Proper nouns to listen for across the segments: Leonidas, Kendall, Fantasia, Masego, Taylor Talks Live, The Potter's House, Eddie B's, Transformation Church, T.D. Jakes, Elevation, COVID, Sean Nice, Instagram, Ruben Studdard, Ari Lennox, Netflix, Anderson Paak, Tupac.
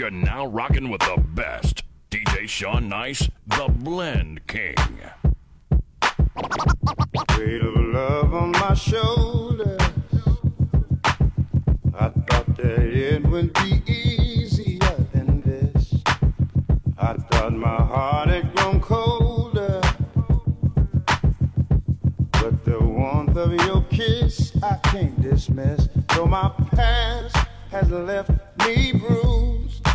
You're now rocking with the best. DJ Sean Nice, the Blend King. Weight of love on my shoulders. I thought that it would be easier than this. I thought my heart had grown colder, but the warmth of your kiss I can't dismiss. Though my past has left me bruised,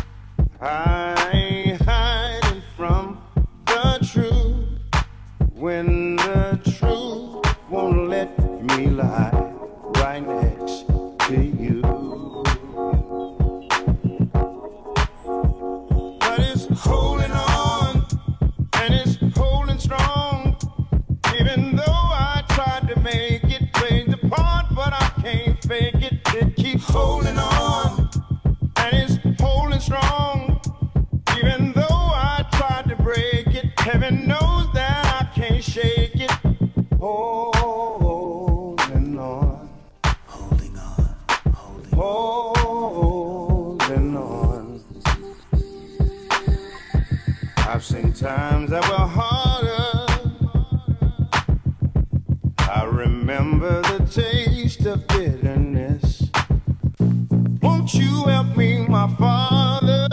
I ain't hiding from the truth. When the truth won't let me lie, right next to you. But it's holding on, and it's holding strong, even though I tried to make it play the part, but I can't fake it. It keeps holding on, and it's holding strong, even though I tried to break it. Heaven knows that I can't shake it. Holding on, holding on, holding on, holding on. I've seen times that were harder. I remember the taste of bitterness. Won't you help me, my Father?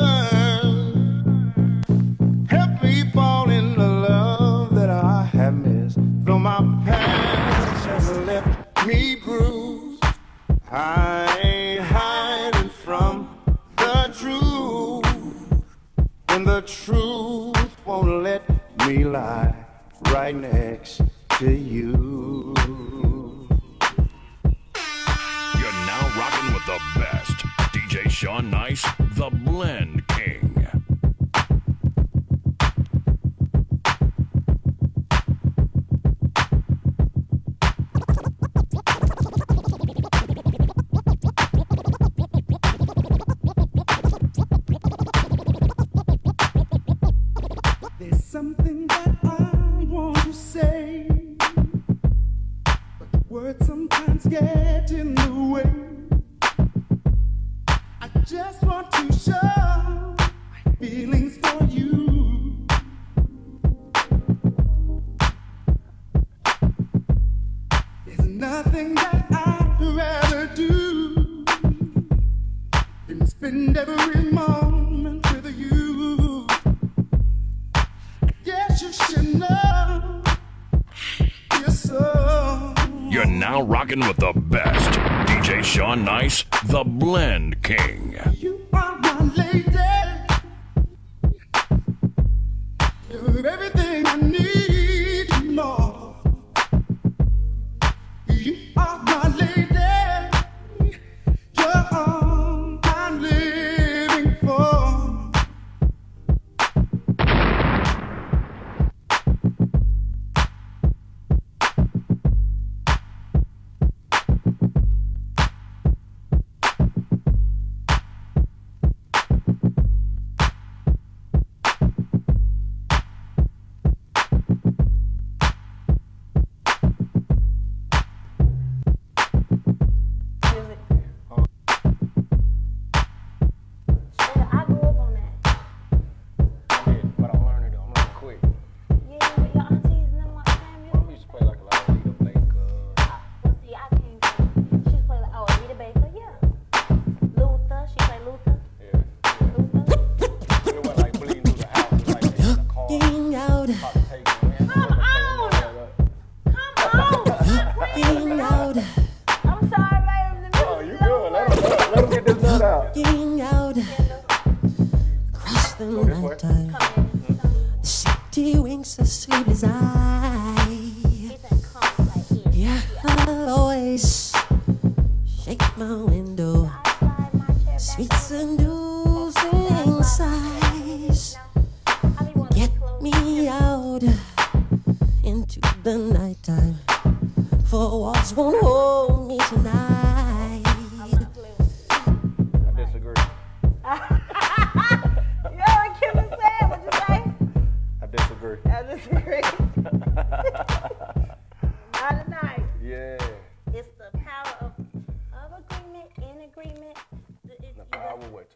Help me fall in the love that I have missed. Though my past has left me bruised, I ain't hiding from the truth. And the truth won't let me lie right next to you. You're now rocking with the best. DJ Sean Nice, the Blend King. There's something that I want to say, but words sometimes get in the way. Just want to show my feelings for you. There's nothing that I'd rather do than spend every moment with you. I guess you should know your soul. You're now rocking with the best. DJ Sean Nice, the Blend King. You are my lady. You're everything I need and more. You are my lady. You're all I'm living for.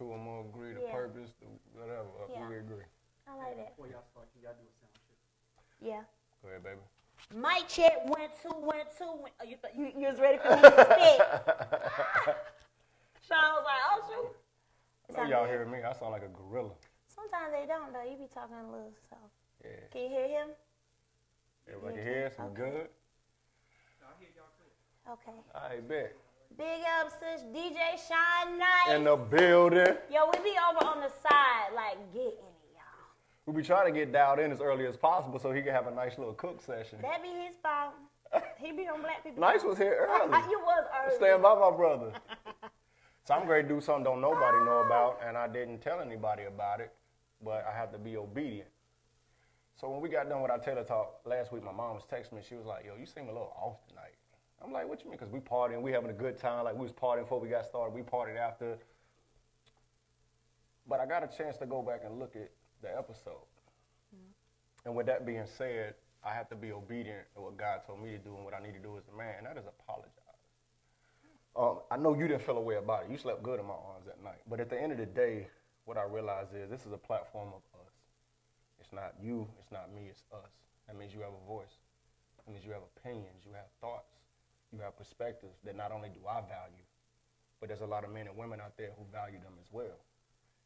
cool. I'm gonna agree to purpose, to whatever. Yeah. We agree. I like that. Before y'all start, y'all do a sound check. Yeah. Go ahead, baby. Mic check, 1, 2, 1, 2. Oh, you was ready for me to spit. Sean was like, oh shoot. I know y'all hear me. I sound like a gorilla. Sometimes they don't though. You be talking a little soft. Yeah. Can you hear him? Everybody can hear us. I'm good. I hear y'all too. Okay. I bet. Big up, sis. DJ Sean Nice. In the building. Yo, we be over on the side, like getting it, y'all. We be trying to get dialed in as early as possible so he can have a nice little cook session. That be his fault. He be on black people. Nice was here early. You was early. Stand by my brother. So I'm going to do something don't nobody know about, and I didn't tell anybody about it, but I have to be obedient. So when we got done with our Taylor talk last week, my mom was texting me. She was like, yo, you seem a little off tonight. I'm like, what you mean? Because we partying, we having a good time. Like, we was partying before we got started. We partied after. But I got a chance to go back and look at the episode. And with that being said, I have to be obedient to what God told me to do and what I need to do as a man. And that is apologize. I know you didn't feel a way about it. You slept good in my arms that night. But at the end of the day, what I realized is this is a platform of us. It's not you. It's not me. It's us. That means you have a voice. That means you have opinions. You have thoughts. You have perspectives that not only do I value, but there's a lot of men and women out there who value them as well.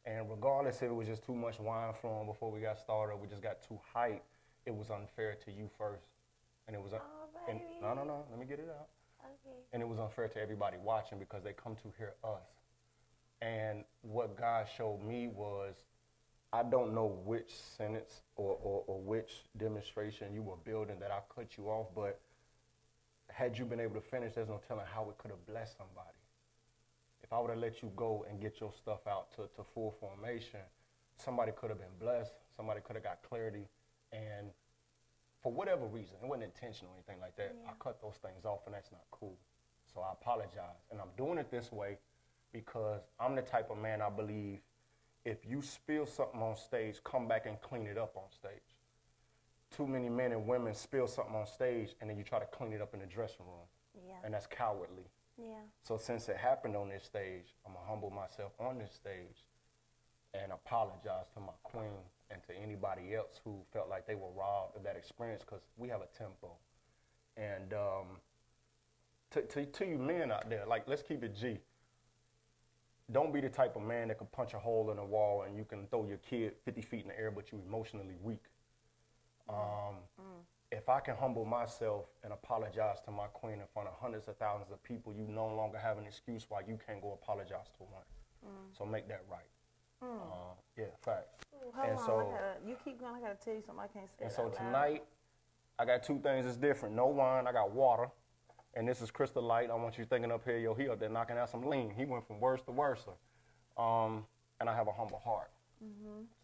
And regardless if it was just too much wine flowing before we got started, we just got too hyped, it was unfair to you first. And it was no, let me get it out. Okay. And it was unfair to everybody watching because they come to hear us. And what God showed me was I don't know which sentence or which demonstration you were building that I cut you off, but had you been able to finish, there's no telling how it could have blessed somebody. If I would have let you go and get your stuff out to full formation, somebody could have been blessed, somebody could have got clarity, and for whatever reason, it wasn't intentional or anything like that, I cut those things off, and that's not cool. So I apologize. And I'm doing it this way because I'm the type of man I believe if you spill something on stage, come back and clean it up on stage. Too many men and women spill something on stage and then you try to clean it up in the dressing room. Yeah. And that's cowardly. Yeah. So since it happened on this stage, I'm going to humble myself on this stage and apologize to my queen and to anybody else who felt like they were robbed of that experience because we have a tempo. And to you men out there, like, let's keep it G. Don't be the type of man that can punch a hole in the wall and you can throw your kid 50 feet in the air, but you're emotionally weak. If I can humble myself and apologize to my queen in front of hundreds of thousands of people, you no longer have an excuse why you can't go apologize to one. So make that right. Yeah, facts. And on, so you keep going. I gotta tell you something. I can't say. And so tonight, I got two things that's different. No wine. I got water, and this is Crystal Light. I want you thinking up here. Yo, he up there knocking out some lean. He went from worse to worse. And I have a humble heart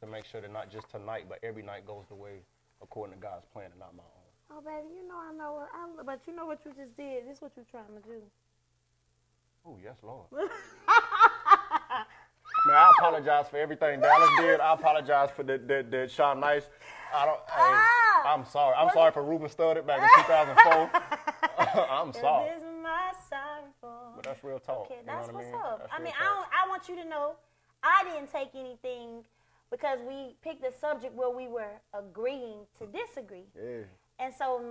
to make sure that not just tonight, but every night goes the way. According to God's plan and not my own. Oh, baby, you know I know what I, but you know what you just did. This is what you're trying to do. Oh, yes, Lord. Man, I apologize for everything Dallas did. I apologize for the Sean Nice. I don't. I'm sorry. I'm sorry for Ruben Studdard back in 2004. I'm sorry. This is my sorrowful. But that's real talk. Okay, that's what's up. That's I want you to know, I didn't take anything. Because we picked a subject where we were agreeing to disagree. Yeah. And so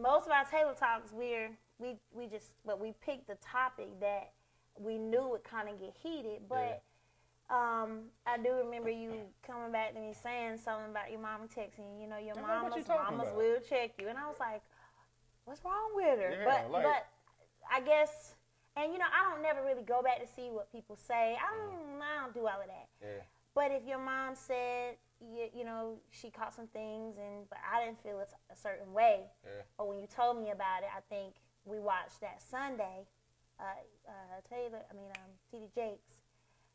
most of our table talks, we picked the topic that we knew would kind of get heated. But I do remember you coming back to me saying something about your mama texting, you know, your mamas will check you. And I was like, what's wrong with her? Yeah, but I guess, and you know, I don't never really go back to see what people say. I don't do all of that. Yeah. But if your mom said, you know, she caught some things, but I didn't feel a certain way. Yeah. But when you told me about it, I think we watched that Sunday, T.D. Jakes,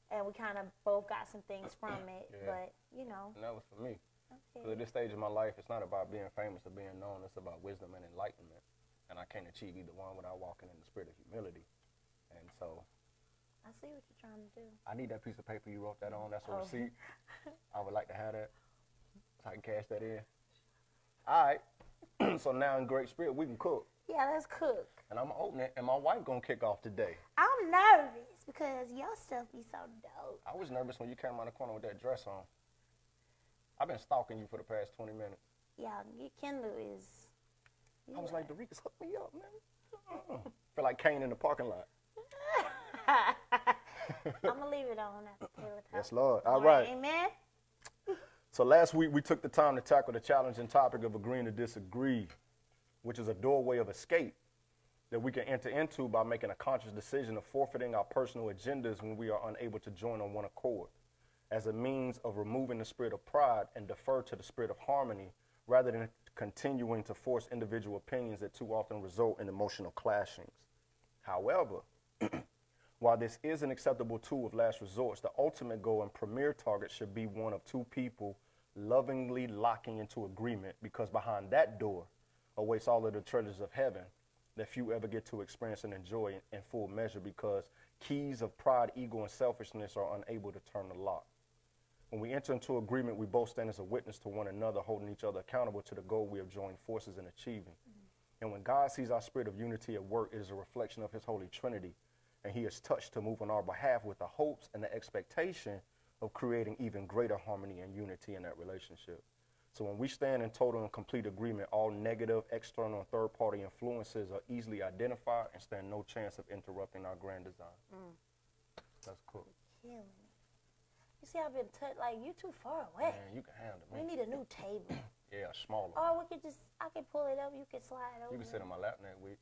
and we kind of both got some things from it. Yeah. But, you know. And that was for me. Because at this stage of my life, it's not about being famous or being known. It's about wisdom and enlightenment. And I can't achieve either one without walking in the spirit of humility. And so. I see what you're trying to do. I need that piece of paper you wrote that on. That's a receipt. I would like to have that so I can cash that in. All right. So now in great spirit, we can cook. Yeah, let's cook. And I'm going to open it, and my wife's going to kick off today. I'm nervous because your stuff be so dope. I was nervous when you came around the corner with that dress on. I've been stalking you for the past 20 minutes. Yeah, Kendall is... I was like, Dorica's hooked me up, man. Feel like Kane in the parking lot. I'm going to leave it on after pillow talk. Yes, Lord. All right. Amen. So last week we took the time to tackle the challenging topic of agreeing to disagree, which is a doorway of escape that we can enter into by making a conscious decision of forfeiting our personal agendas when we are unable to join on one accord, as a means of removing the spirit of pride and defer to the spirit of harmony, rather than continuing to force individual opinions that too often result in emotional clashings. However, while this is an acceptable tool of last resort, the ultimate goal and premier target should be one of two people lovingly locking into agreement, because behind that door awaits all of the treasures of heaven that few ever get to experience and enjoy in full measure, because keys of pride, ego, and selfishness are unable to turn the lock. When we enter into agreement, we both stand as a witness to one another, holding each other accountable to the goal we have joined forces in achieving. And when God sees our spirit of unity at work, it is a reflection of his Holy Trinity, and he is touched to move on our behalf with the hopes and the expectation of creating even greater harmony and unity in that relationship. So when we stand in total and complete agreement, all negative, external, and third-party influences are easily identified and stand no chance of interrupting our grand design. That's cool. You're killing me. You see, I've been like, you too far away. Man, you can handle me. We need a new table. Yeah, a smaller one. Or we could just, I could pull it up, you could slide over. You can sit on my lap next week.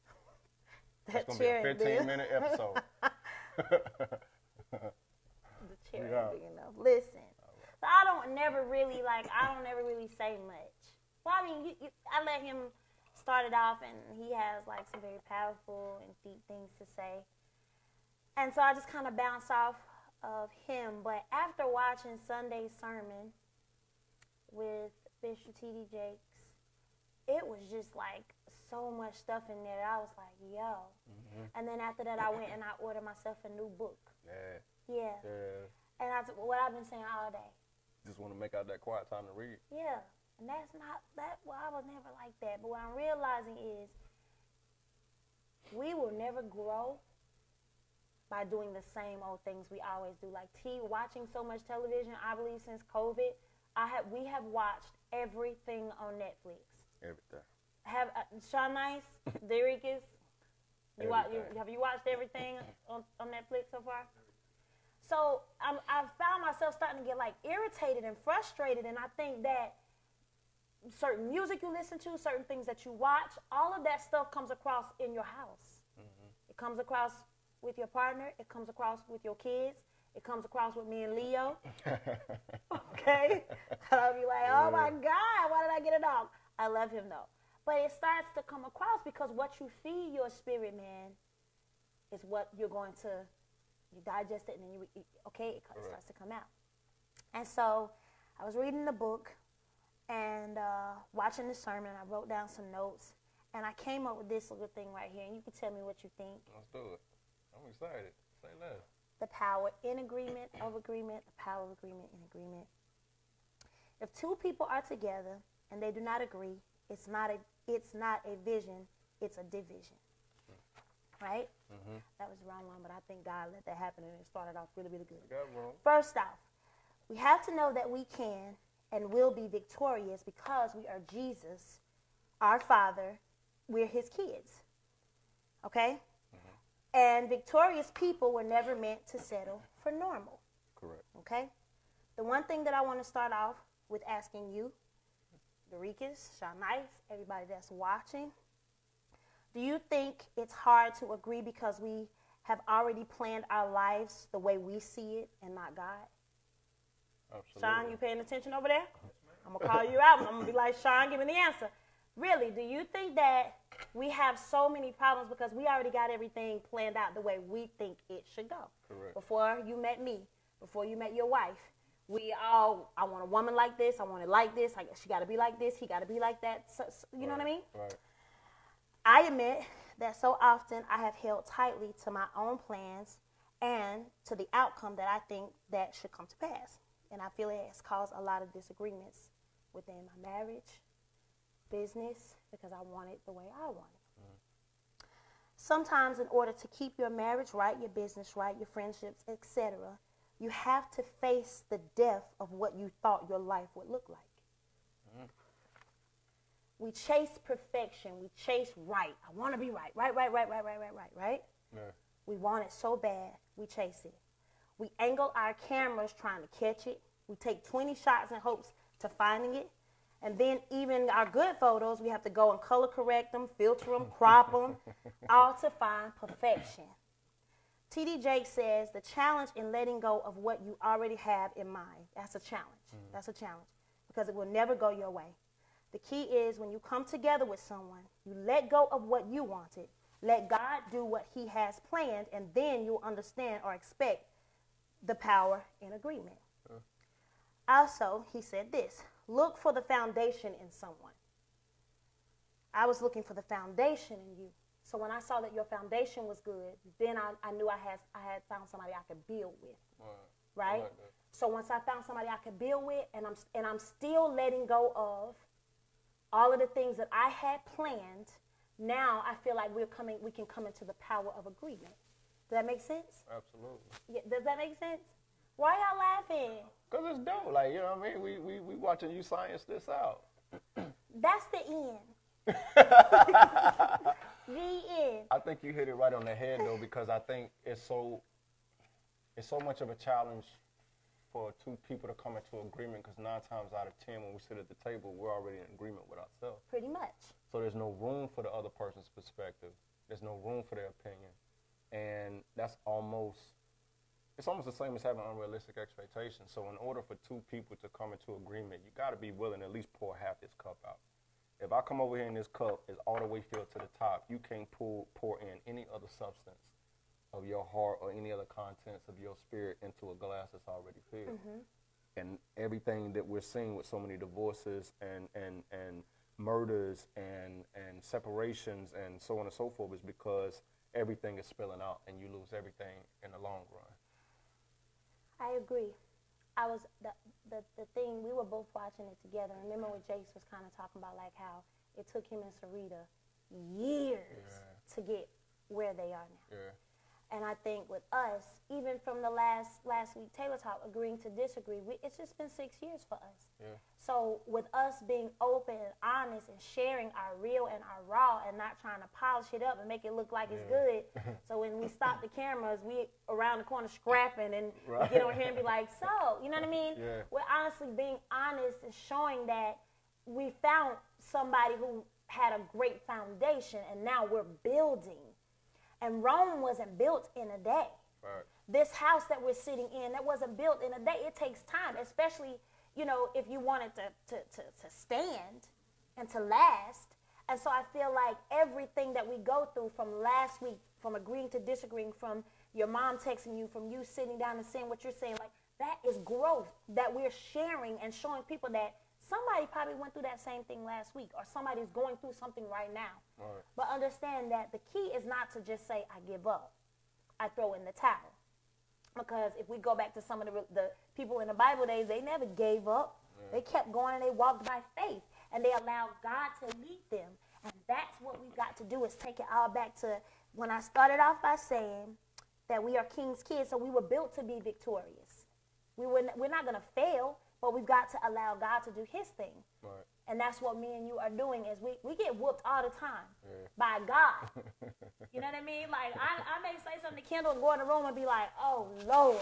That's going to be a 15-minute episode. The chair ain't big enough. Listen. So I don't ever really say much. Well, I mean, I let him start it off, and he has, like, some very powerful and deep things to say. And so I just kind of bounce off of him. But after watching Sunday's sermon with Bishop T.D. Jakes, it was just, like, so much stuff in there. I was like, yo. And then after that, I went and I ordered myself a new book. Yeah. Yeah. And that's what I've been saying all day. Just want to make out that quiet time to read. Yeah, and that's not that. Well, I was never like that. But what I'm realizing is, we will never grow by doing the same old things we always do. Like watching so much television. I believe since COVID, we have watched everything on Netflix. Everything. Have Sean Nice, Dorica's. Have you watched everything on Netflix so far? So I've found myself starting to get like irritated and frustrated, and I think that certain music you listen to, certain things that you watch, all of that stuff comes across in your house. It comes across with your partner. It comes across with your kids. It comes across with me and Leo. Okay? I'll be like, oh my God, why did I get a dog? I love him though. But it starts to come across, because what you feed your spirit, man, is what you're going to... You digest it, and then you eat. Okay, it starts to come out. And so I was reading the book and watching the sermon. I wrote down some notes, and I came up with this little thing right here, and you can tell me what you think. Let's do it. I'm excited. Say less. The power in agreement, of agreement, the power of agreement, in agreement. If two people are together and they do not agree, it's not a vision, it's a division. Right? That was the wrong one, but I think God let that happen, and it started off really, really good. First off, we have to know that we can and will be victorious because we are Jesus, our Father. We're his kids. Okay? And victorious people were never meant to settle for normal. Correct. Okay? The one thing that I want to start off with asking you, Dorica's, Sean Nice, everybody that's watching, do you think it's hard to agree because we have already planned our lives the way we see it and not God? Absolutely. Sean, you paying attention over there? Yes, I'm going to call you out. I'm going to be like, Sean, give me the answer. Really, do you think that we have so many problems because we already got everything planned out the way we think it should go? Correct. Before you met me, before you met your wife, we all, I want a woman like this, I want it like this, she got to be like this, he got to be like that. So, you know what I mean? Right. I admit that so often I have held tightly to my own plans and to the outcome that I think that should come to pass. And I feel it has caused a lot of disagreements within my marriage, business, because I want it the way I want it. Sometimes in order to keep your marriage right, your business right, your friendships, etc., you have to face the death of what you thought your life would look like. Mm. We chase perfection. We chase right. I want to be right. Right? Yeah. We want it so bad, we chase it. We angle our cameras trying to catch it. We take 20 shots in hopes to finding it. And then even our good photos, we have to go and color correct them, filter them, crop them, all to find perfection. T.D. Jakes says, the challenge in letting go of what you already have in mind. That's a challenge. Mm-hmm. That's a challenge because it will never go your way. The key is when you come together with someone, you let go of what you wanted. Let God do what he has planned, and then you'll understand or expect the power in agreement. Huh. Also, he said this, look for the foundation in someone. I was looking for the foundation in you. So when I saw that your foundation was good, then I knew I had found somebody I could build with, right? Like so once I found somebody I could build with, and I'm still letting go of all of the things that I had planned, now I feel like we can come into the power of agreement. Does that make sense? Absolutely. Yeah, does that make sense? Why y'all laughing? Because it's dope. Like, you know what I mean? We watching you science this out. That's the end. The end. I think you hit it right on the head, though, because I think it's so much of a challenge for two people to come into agreement, because 9 times out of 10 when we sit at the table, we're already in agreement with ourselves. Pretty much. So there's no room for the other person's perspective. There's no room for their opinion. And that's almost, it's almost the same as having unrealistic expectations. So in order for two people to come into agreement, you got to be willing to at least pour half this cup out. If I come over here and this cup is all the way filled to the top, you can't pour in any other substance of your heart or any other contents of your spirit into a glass that's already filled. Mm-hmm. And everything that we're seeing with so many divorces and murders and separations and so on and so forth is because everything is spilling out and you lose everything in the long run. I agree. I was, the thing, we were both watching it together. I remember when Jakes was kind of talking about like how it took him and Sarita years to get where they are now. Yeah. And I think with us, even from the last week Taylor Talk, agreeing to disagree, it's just been 6 years for us. Yeah. So with us being open and honest and sharing our real and our raw and not trying to polish it up and make it look like it's good, so when we stop the cameras, we around the corner scrapping and get over here and be like, so, you know what I mean? Yeah. We're honestly being honest and showing that we found somebody who had a great foundation and now we're building. And Rome wasn't built in a day. Right. This house that we're sitting in, that wasn't built in a day. It takes time, especially, you know, if you wanted to stand and to last. And so I feel like everything that we go through from last week, from agreeing to disagreeing, from your mom texting you, from you sitting down and saying what you're saying, like that is growth that we're sharing and showing people that somebody probably went through that same thing last week, or somebody's going through something right now. Right. But understand that the key is not to just say, I give up. I throw in the towel. Because if we go back to some of the people in the Bible days, they never gave up. Yeah. They kept going and they walked by faith. And they allowed God to lead them. And that's what we've got to do, is take it all back to when I started off by saying that we are King's kids, so we were built to be victorious. We're not going to fail. But we've got to allow God to do his thing. Right. And that's what me and you are doing, is we get whooped all the time by God. You know what I mean? Like, I may say something to Kendall and go in the room and be like, oh, Lord.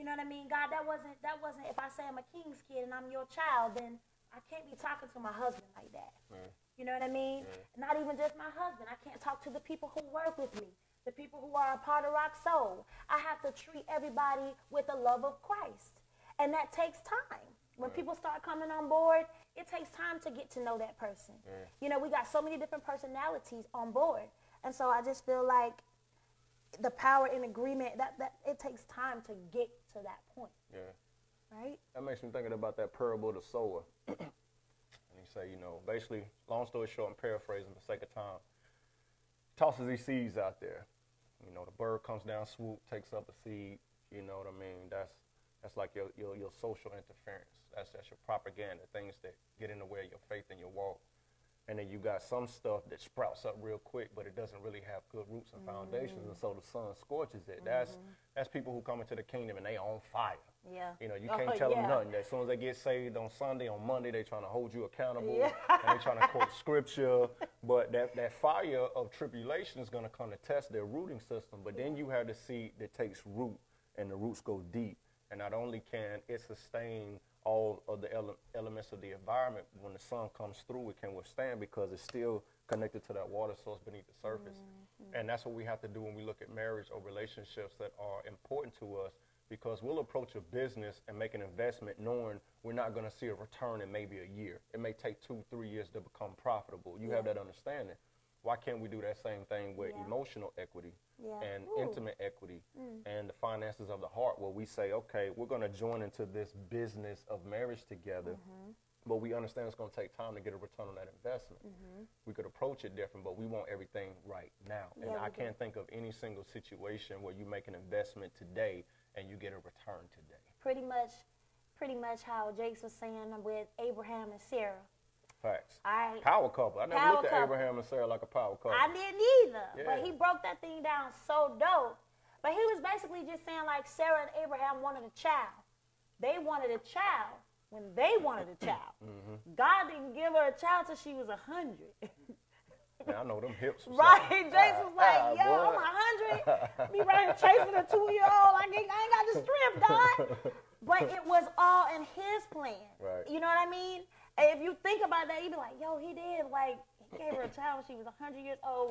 You know what I mean? God, that wasn't, if I say I'm a King's kid and I'm your child, then I can't be talking to my husband like that. Right. You know what I mean? Right. Not even just my husband. I can't talk to the people who work with me, the people who are a part of Rock Soul. I have to treat everybody with the love of Christ. And that takes time. When people start coming on board, it takes time to get to know that person. Yeah. You know, we got so many different personalities on board. And so I just feel like the power in agreement, that it takes time to get to that point. Yeah. Right? That makes me thinking about that parable of the sower. And he say, you know, basically, long story short, I'm paraphrasing for sake of time, tosses these seeds out there. You know, the bird comes down, swoop, takes up a seed. You know what I mean? That's like your social interference. That's your propaganda, things that get in the way of your faith and your walk. And then you got some stuff that sprouts up real quick, but it doesn't really have good roots and foundations, and so the sun scorches it. That's people who come into the kingdom and they on fire. Yeah. You know, you can't tell them nothing. As soon as they get saved on Sunday, on Monday, they're trying to hold you accountable, and they're trying to quote scripture. But that fire of tribulation is going to come to test their rooting system. But then you have the seed that takes root, and the roots go deep. And not only can it sustain all of the elements of the environment, when the sun comes through, it can withstand because it's still connected to that water source beneath the surface. And that's what we have to do when we look at marriage or relationships that are important to us, because we'll approach a business and make an investment knowing we're not going to see a return in maybe a year. It may take 2-3 years to become profitable. You have that understanding. Why can't we do that same thing with emotional equity and intimate equity and the finances of the heart, where we say, okay, we're going to join into this business of marriage together, but we understand it's going to take time to get a return on that investment. We could approach it different, but we want everything right now. And I can't think of any single situation where you make an investment today and you get a return today. Pretty much how Jakes was saying with Abraham and Sarah. Facts. Power couple. I never looked at Abraham and Sarah like a power couple. I didn't either. Yeah. But he broke that thing down so dope. But he was basically just saying, like, Sarah and Abraham wanted a child. They wanted a child when they wanted a child. God didn't give her a child till she was 100. Man, I know them hips. Right. Jason was like, yo, boy. I'm 100. Be right here chasing a 2-year-old. I ain't got the strength, God. But it was all in his plan. Right. You know what I mean? If you think about that, you'd be like, yo, he did. Like, he gave her a child when she was 100 years old.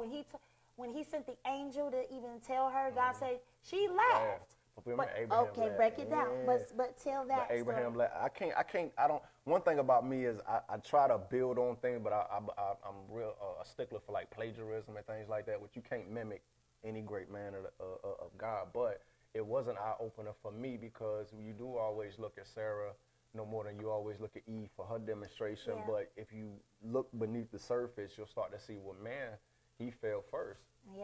When he sent the angel to even tell her, God said, she laughed. Break it down. But tell that. But Abraham laughed. I don't. One thing about me is I try to build on things, but I'm real a stickler for like plagiarism and things like that, which you can't mimic any great man of God. But it was an eye-opener for me, because you do always look at Sarah no more than you always look at Eve for her demonstration. Yeah. But if you look beneath the surface, you'll start to see, well, man, he fell first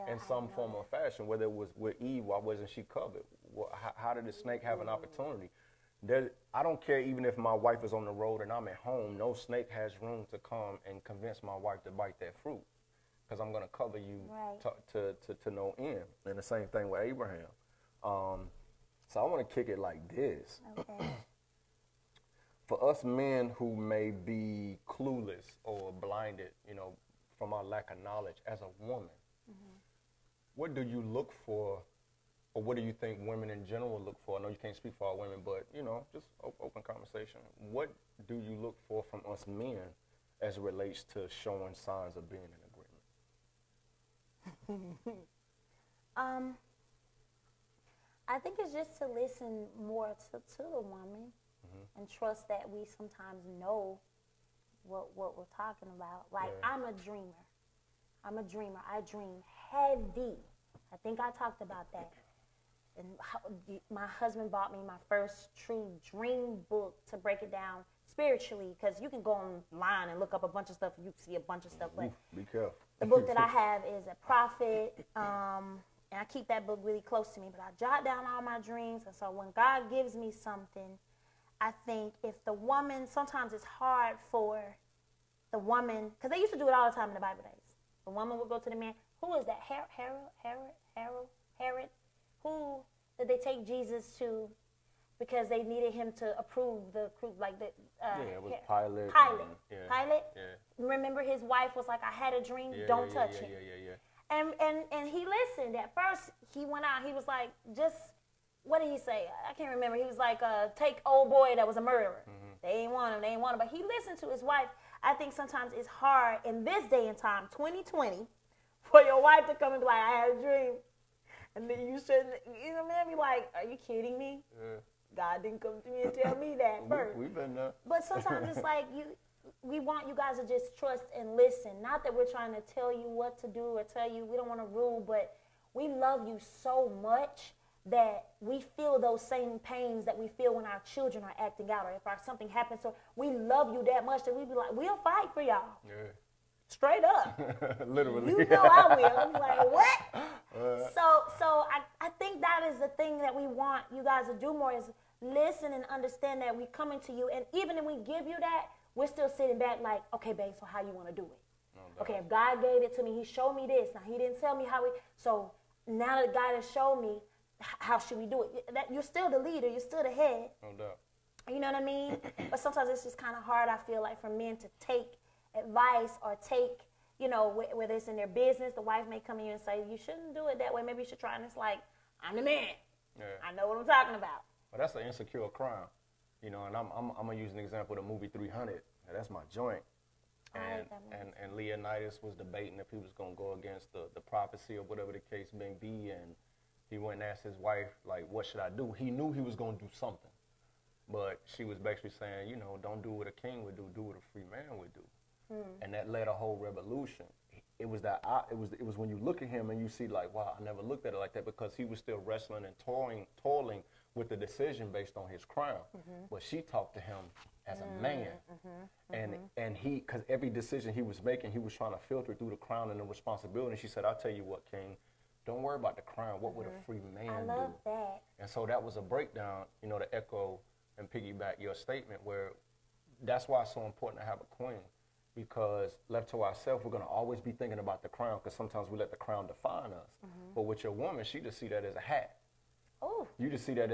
in some form or fashion. Whether it was with Eve, why wasn't she covered? Well, how did the snake have an opportunity? I don't care even if my wife is on the road and I'm at home, no snake has room to come and convince my wife to bite that fruit, because I'm going to cover you to no end. And the same thing with Abraham. So I want to kick it like this. Okay. For us men who may be clueless or blinded, you know, from our lack of knowledge as a woman, what do you look for, or what do you think women in general look for? I know you can't speak for all women, but, you know, just open conversation. What do you look for from us men as it relates to showing signs of being in agreement? I think it's just to listen more to the woman. And trust that we sometimes know what we're talking about. Like, I'm a dreamer. I'm a dreamer. I dream heavy. I think I talked about that. And my husband bought me my first true dream book to break it down spiritually, because you can go online and look up a bunch of stuff, and you see a bunch of stuff. But be careful. The book that I have is A Prophet, and I keep that book really close to me. But I jot down all my dreams, and so when God gives me something, I think if the woman, sometimes it's hard for the woman, because they used to do it all the time in the Bible days. The woman would go to the man. Who is that? Herod? Who did they take Jesus to because they needed him to approve the group? Like the, it was Pilate. Pilate. Yeah. Pilate? Yeah. Remember, his wife was like, I had a dream, don't touch him. Yeah. And he listened. At first, he went out. He was like, what did he say? I can't remember. He was like, take old boy that was a murderer. They ain't want him. But he listened to his wife. I think sometimes it's hard in this day and time, 2020, for your wife to come and be like, I had a dream. And then you shouldn't, you know what I mean? Be like, are you kidding me? Yeah. God didn't come to me and tell me that first. We've been there. But sometimes it's like, we want you guys to just trust and listen. Not that we're trying to tell you what to do or tell you, we don't want to rule, but we love you so much that we feel those same pains that we feel when our children are acting out, or if something happens. So we love you that much that we be like, we'll fight for y'all. Yeah. Straight up. Literally. You know I will. I'm like, what? So I think that is the thing that we want you guys to do more, is listen and understand that we coming to you. And even if we give you that, we're still sitting back like, okay, babe, so how you want to do it? okay, if God gave it to me, he showed me this. Now, he didn't tell me how he, so now that God has shown me, how should we do it? That, you're still the leader. You're still the head. No doubt. You know what I mean? But sometimes it's just kind of hard, I feel like, for men to take advice or take, you know, whether it's in their business, the wife may come to you and say, you shouldn't do it that way. Maybe you should try. And it's like, I'm the man. Yeah. I know what I'm talking about. Well, that's an insecure crime. You know, and I'm going to use an example of the movie 300. Now, that's my joint. And Leonidas was debating if he was going to go against the prophecy or whatever the case may be. And he went and asked his wife, like, what should I do? He knew he was going to do something. But she was basically saying, you know, don't do what a king would do what a free man would do. And that led a whole revolution. It was that it was when you look at him and you see like, wow, I never looked at it like that, because he was still wrestling and toiling with the decision based on his crown. But she talked to him as a man, and he, because every decision he was making, he was trying to filter through the crown and the responsibility. And she said, I'll tell you what, King, don't worry about the crown. What would a free man do? I love that. And so that was a breakdown, you know, to echo and piggyback your statement, where that's why it's so important to have a queen. Because left to ourselves, we're going to always be thinking about the crown, because sometimes we let the crown define us. But with your woman, she just see that as a hat. Oh. You just see that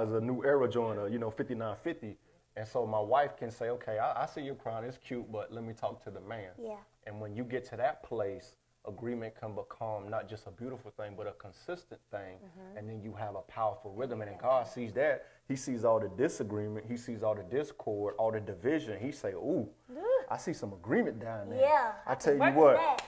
as a new era joiner, you know, 5950. And so my wife can say, okay, I see your crown, it's cute, but let me talk to the man. Yeah. And when you get to that place, agreement can become not just a beautiful thing, but a consistent thing. And then you have a powerful rhythm. And God sees that. He sees all the disagreement. He sees all the discord, all the division. He say, ooh, I see some agreement down there. Yeah. I tell you what.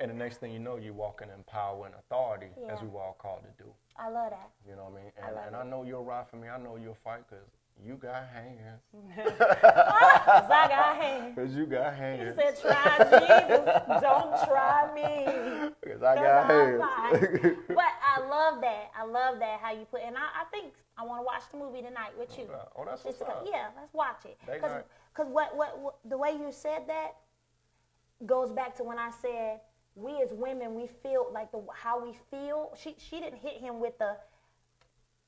And the next thing you know, you're walking in power and authority, as we were all called to do. I love that. You know what I mean? And I know you'll ride for me. I know you'll fight, because you got hands. Because I got hands. Because you got hands. He said, try Jesus. Don't try me. Because I got hands. But I love that. I love that how you put it. And I think I want to watch the movie tonight with you. Oh, that's what's up. Yeah, let's watch it. Because what the way you said that goes back to when I said, we as women, we feel like how we feel. She didn't hit him with the,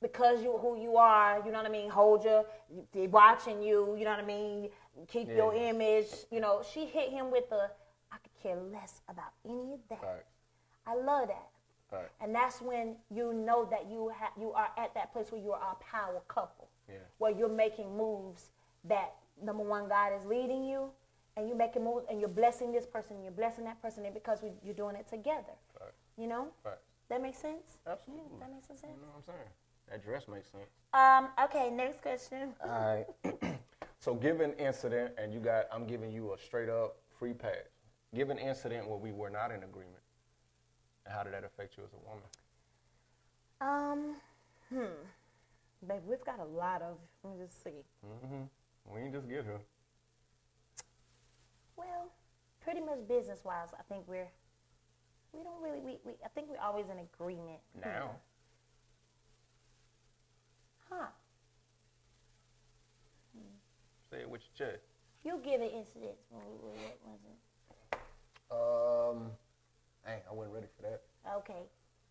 because you who you are, you know what I mean, hold your, they watching you, you know what I mean, keep your image, you know. She hit him with the, I could care less about any of that. Right. I love that. Right. And that's when you know that you are at that place where you are a power couple, where you're making moves that, number one, God is leading you, and you're making moves, and you're blessing this person, and you're blessing that person, and because you're doing it together. Right. You know? Right. That makes sense? Absolutely. Yeah, that makes some sense? You know what I'm saying? That dress makes sense. Okay, next question. All right. So give an incident, and you got, I'm giving you a straight up free pass. Give an incident where we were not in agreement. And how did that affect you as a woman? Babe, we've got a lot of, let me just see. We ain't just get her. Well, pretty much business wise, I think I think we're always in agreement. Now. Say it with your chest. You give an incident. What was it? Dang, I wasn't ready for that. Okay.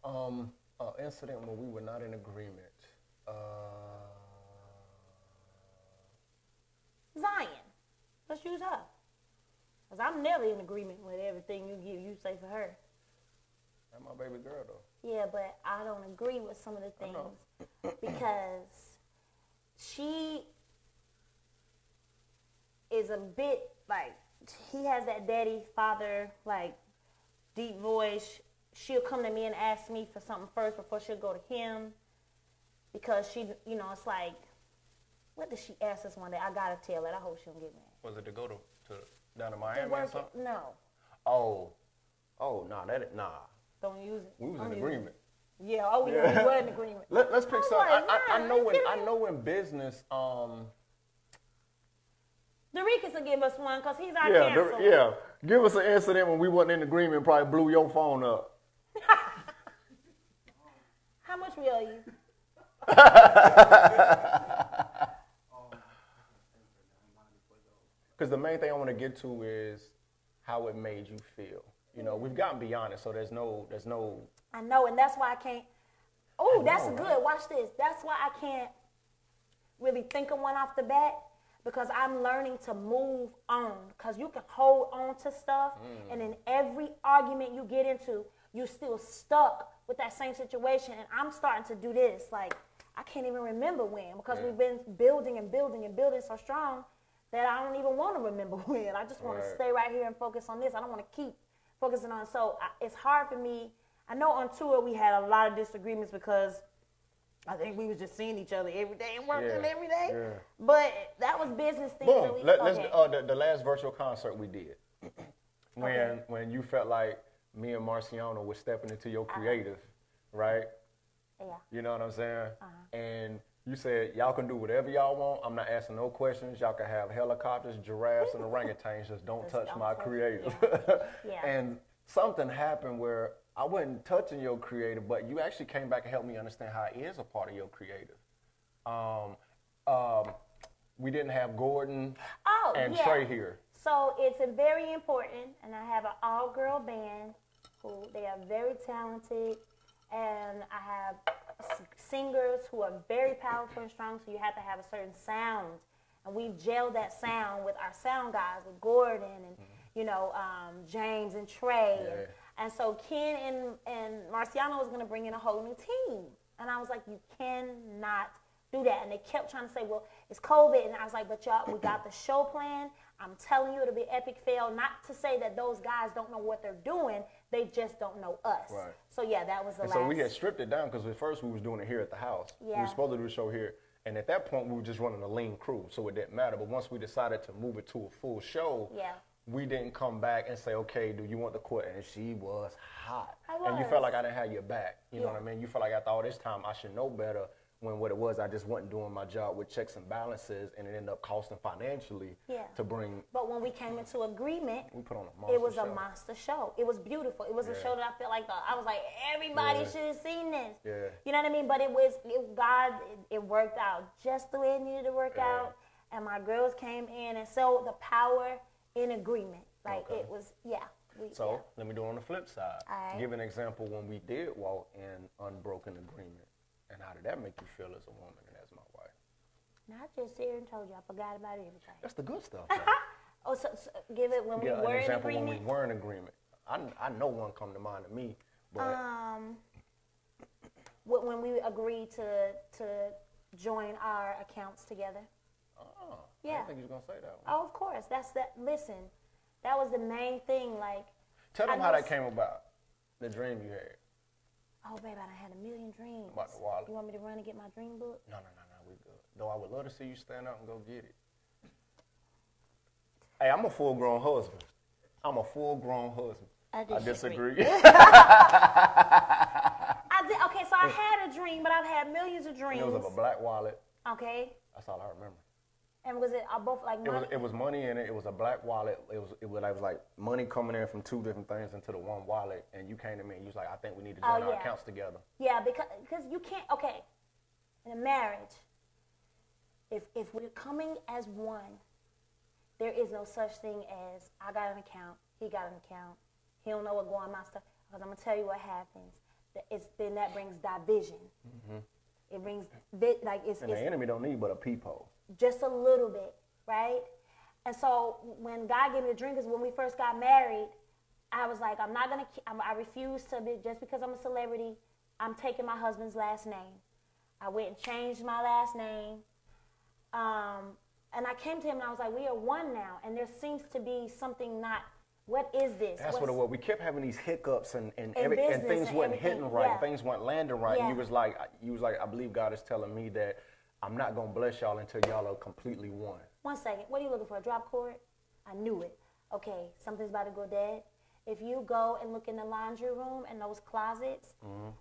An incident when we were not in agreement. Zion. Let's use her. Because I'm never in agreement with everything you give, you say for her. That's my baby girl, though. Yeah, but I don't agree with some of the things because she is a bit like, he has that daddy, father, like, deep voice. She'll come to me and ask me for something first before she'll go to him, because she, you know, it's like, what did she ask us one day? I got to tell it. I hope she don't get mad. Was it to go to down to Miami or something? No. Oh, nah, Don't use it. We was in agreement. Yeah, we were in agreement. Let's pick something. I know in business, Dorica will give us one because he's our counsel. Yeah, give us an incident when we wasn't in agreement and probably blew your phone up. How much we owe you? Because the main thing I want to get to is how it made you feel. You know, we've gotten beyond it, so there's no. I know, and that's why I can't. Oh, that's good. Watch this. That's why I can't really think of one off the bat. because I'm learning to move on, because you can hold on to stuff and in every argument you get into, you're still stuck with that same situation. And I'm starting to do this, like, I can't even remember when, because we've been building and building and building so strong that I don't even want to remember when. I just want to stay right here and focus on this. I don't want to keep focusing on. So it's hard for me. I know on tour we had a lot of disagreements because I think we was just seeing each other every day and working every day. Yeah. But that was business things. Boom. That we, the last virtual concert we did, when you felt like me and Marciano was stepping into your creative, right? Yeah. You know what I'm saying? And you said, y'all can do whatever y'all want. I'm not asking no questions. Y'all can have helicopters, giraffes, and orangutans. Just don't touch my creative. Yeah. And something happened where I wasn't touching your creative, but you actually came back and helped me understand how it is a part of your creative. We didn't have Gordon and Trey here. So it's a very important, and I have an all-girl band who they are very talented. And I have singers who are very powerful and strong, so you have to have a certain sound. And we gel that sound with our sound guys, with Gordon and, you know, James and Trey. Yeah. And so Ken and Marciano was going to bring in a whole new team. And I was like, you cannot do that. And they kept trying to say, well, it's COVID. And I was like, but y'all, we got the show plan. I'm telling you, it'll be epic fail. Not to say that those guys don't know what they're doing. They just don't know us. Right. So, yeah, that was the last. So we had stripped it down because at first we was doing it here at the house. Yeah. We were supposed to do the show here. And at that point, we were just running a lean crew, so it didn't matter. But once we decided to move it to a full show, we didn't come back and say, okay, do you want the quit? And she was hot. I was. And you felt like I didn't have your back. You know what I mean? You felt like after all this time, I should know better, when what it was, I just wasn't doing my job with checks and balances, and it ended up costing financially to bring. But when we came into agreement, we put on a monster show. A monster show. It was beautiful. It was a show that I felt like, I was like, everybody should have seen this. Yeah. You know what I mean? But it was, it worked out just the way it needed to work out, and my girls came in, and so the power in agreement. Like, it was, so, let me do it on the flip side. Right. Give an example when we did walk in unbroken agreement. And how did that make you feel as a woman and as my wife? Now, I just sit here and told you I forgot about everything. That's the good stuff. Oh, so give it when we were in agreement? When we were in agreement. I know one come to mind to me, but... when we agreed to join our accounts together. Oh, yeah. I didn't think you was going to say that one. Oh, of course. That's that. Listen, that was the main thing, like... Tell them how that came about, the dream you had. Oh, babe, I had a million dreams. About the wallet. You want me to run and get my dream book? No, we good. Though I would love to see you stand up and go get it. Hey, I'm a full-grown husband. I'm a full-grown husband. I disagree. Okay, so I had a dream, but I've had millions of dreams. It was of a black wallet. Okay. That's all I remember. And was it both like money? It was money in it. It was a black wallet. It was like money coming in from two different things into the one wallet. And you came to me and you was like, I think we need to join our accounts together. Yeah, because you can't, in a marriage, if we're coming as one, there is no such thing as I got an account, he got an account, he don't know what going on my stuff. Because I'm going to tell you what happens. Then that brings division. It brings, like the enemy don't need but a peephole. Just a little bit, right? And so when God gave me the dream, because when we first got married, I was like, I refuse to be, just because I'm a celebrity, I'm taking my husband's last name. I went and changed my last name. And I came to him and I was like, we are one now. And there seems to be something not, what is this? That's what it was. We kept having these hiccups and things weren't hitting right. Yeah. Things weren't landing right. Yeah. And you was like, I believe God is telling me that I'm not going to bless y'all until y'all are completely one. One second. What are you looking for? A drop cord? I knew it. Okay, something's about to go dead. If you go and look in the laundry room and those closets, a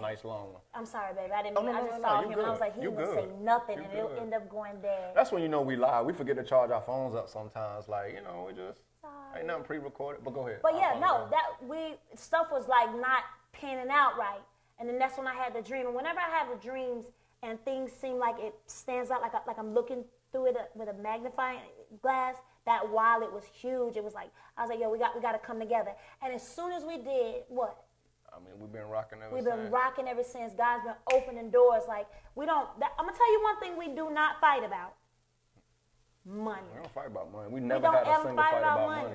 nice long one. I'm sorry, baby. I didn't mean it. I just saw him and I was like, he didn't say nothing and it'll end up going dead. That's when you know we lie. We forget to charge our phones up sometimes. Like, you know, we just ain't nothing pre-recorded. But go ahead. But yeah, no, stuff was like not panning out right. And then that's when I had the dream. And whenever I have the dreams, and things seem like it stands out, like I'm looking through it with a magnifying glass. That wallet was huge. It was like, I was like, yo, we got to come together. And as soon as we did, what? I mean, we've been rocking ever since. We've been rocking ever since. God's been opening doors. Like, I'm going to tell you one thing we do not fight about. money. We don't fight about money. We never had a single fight about money.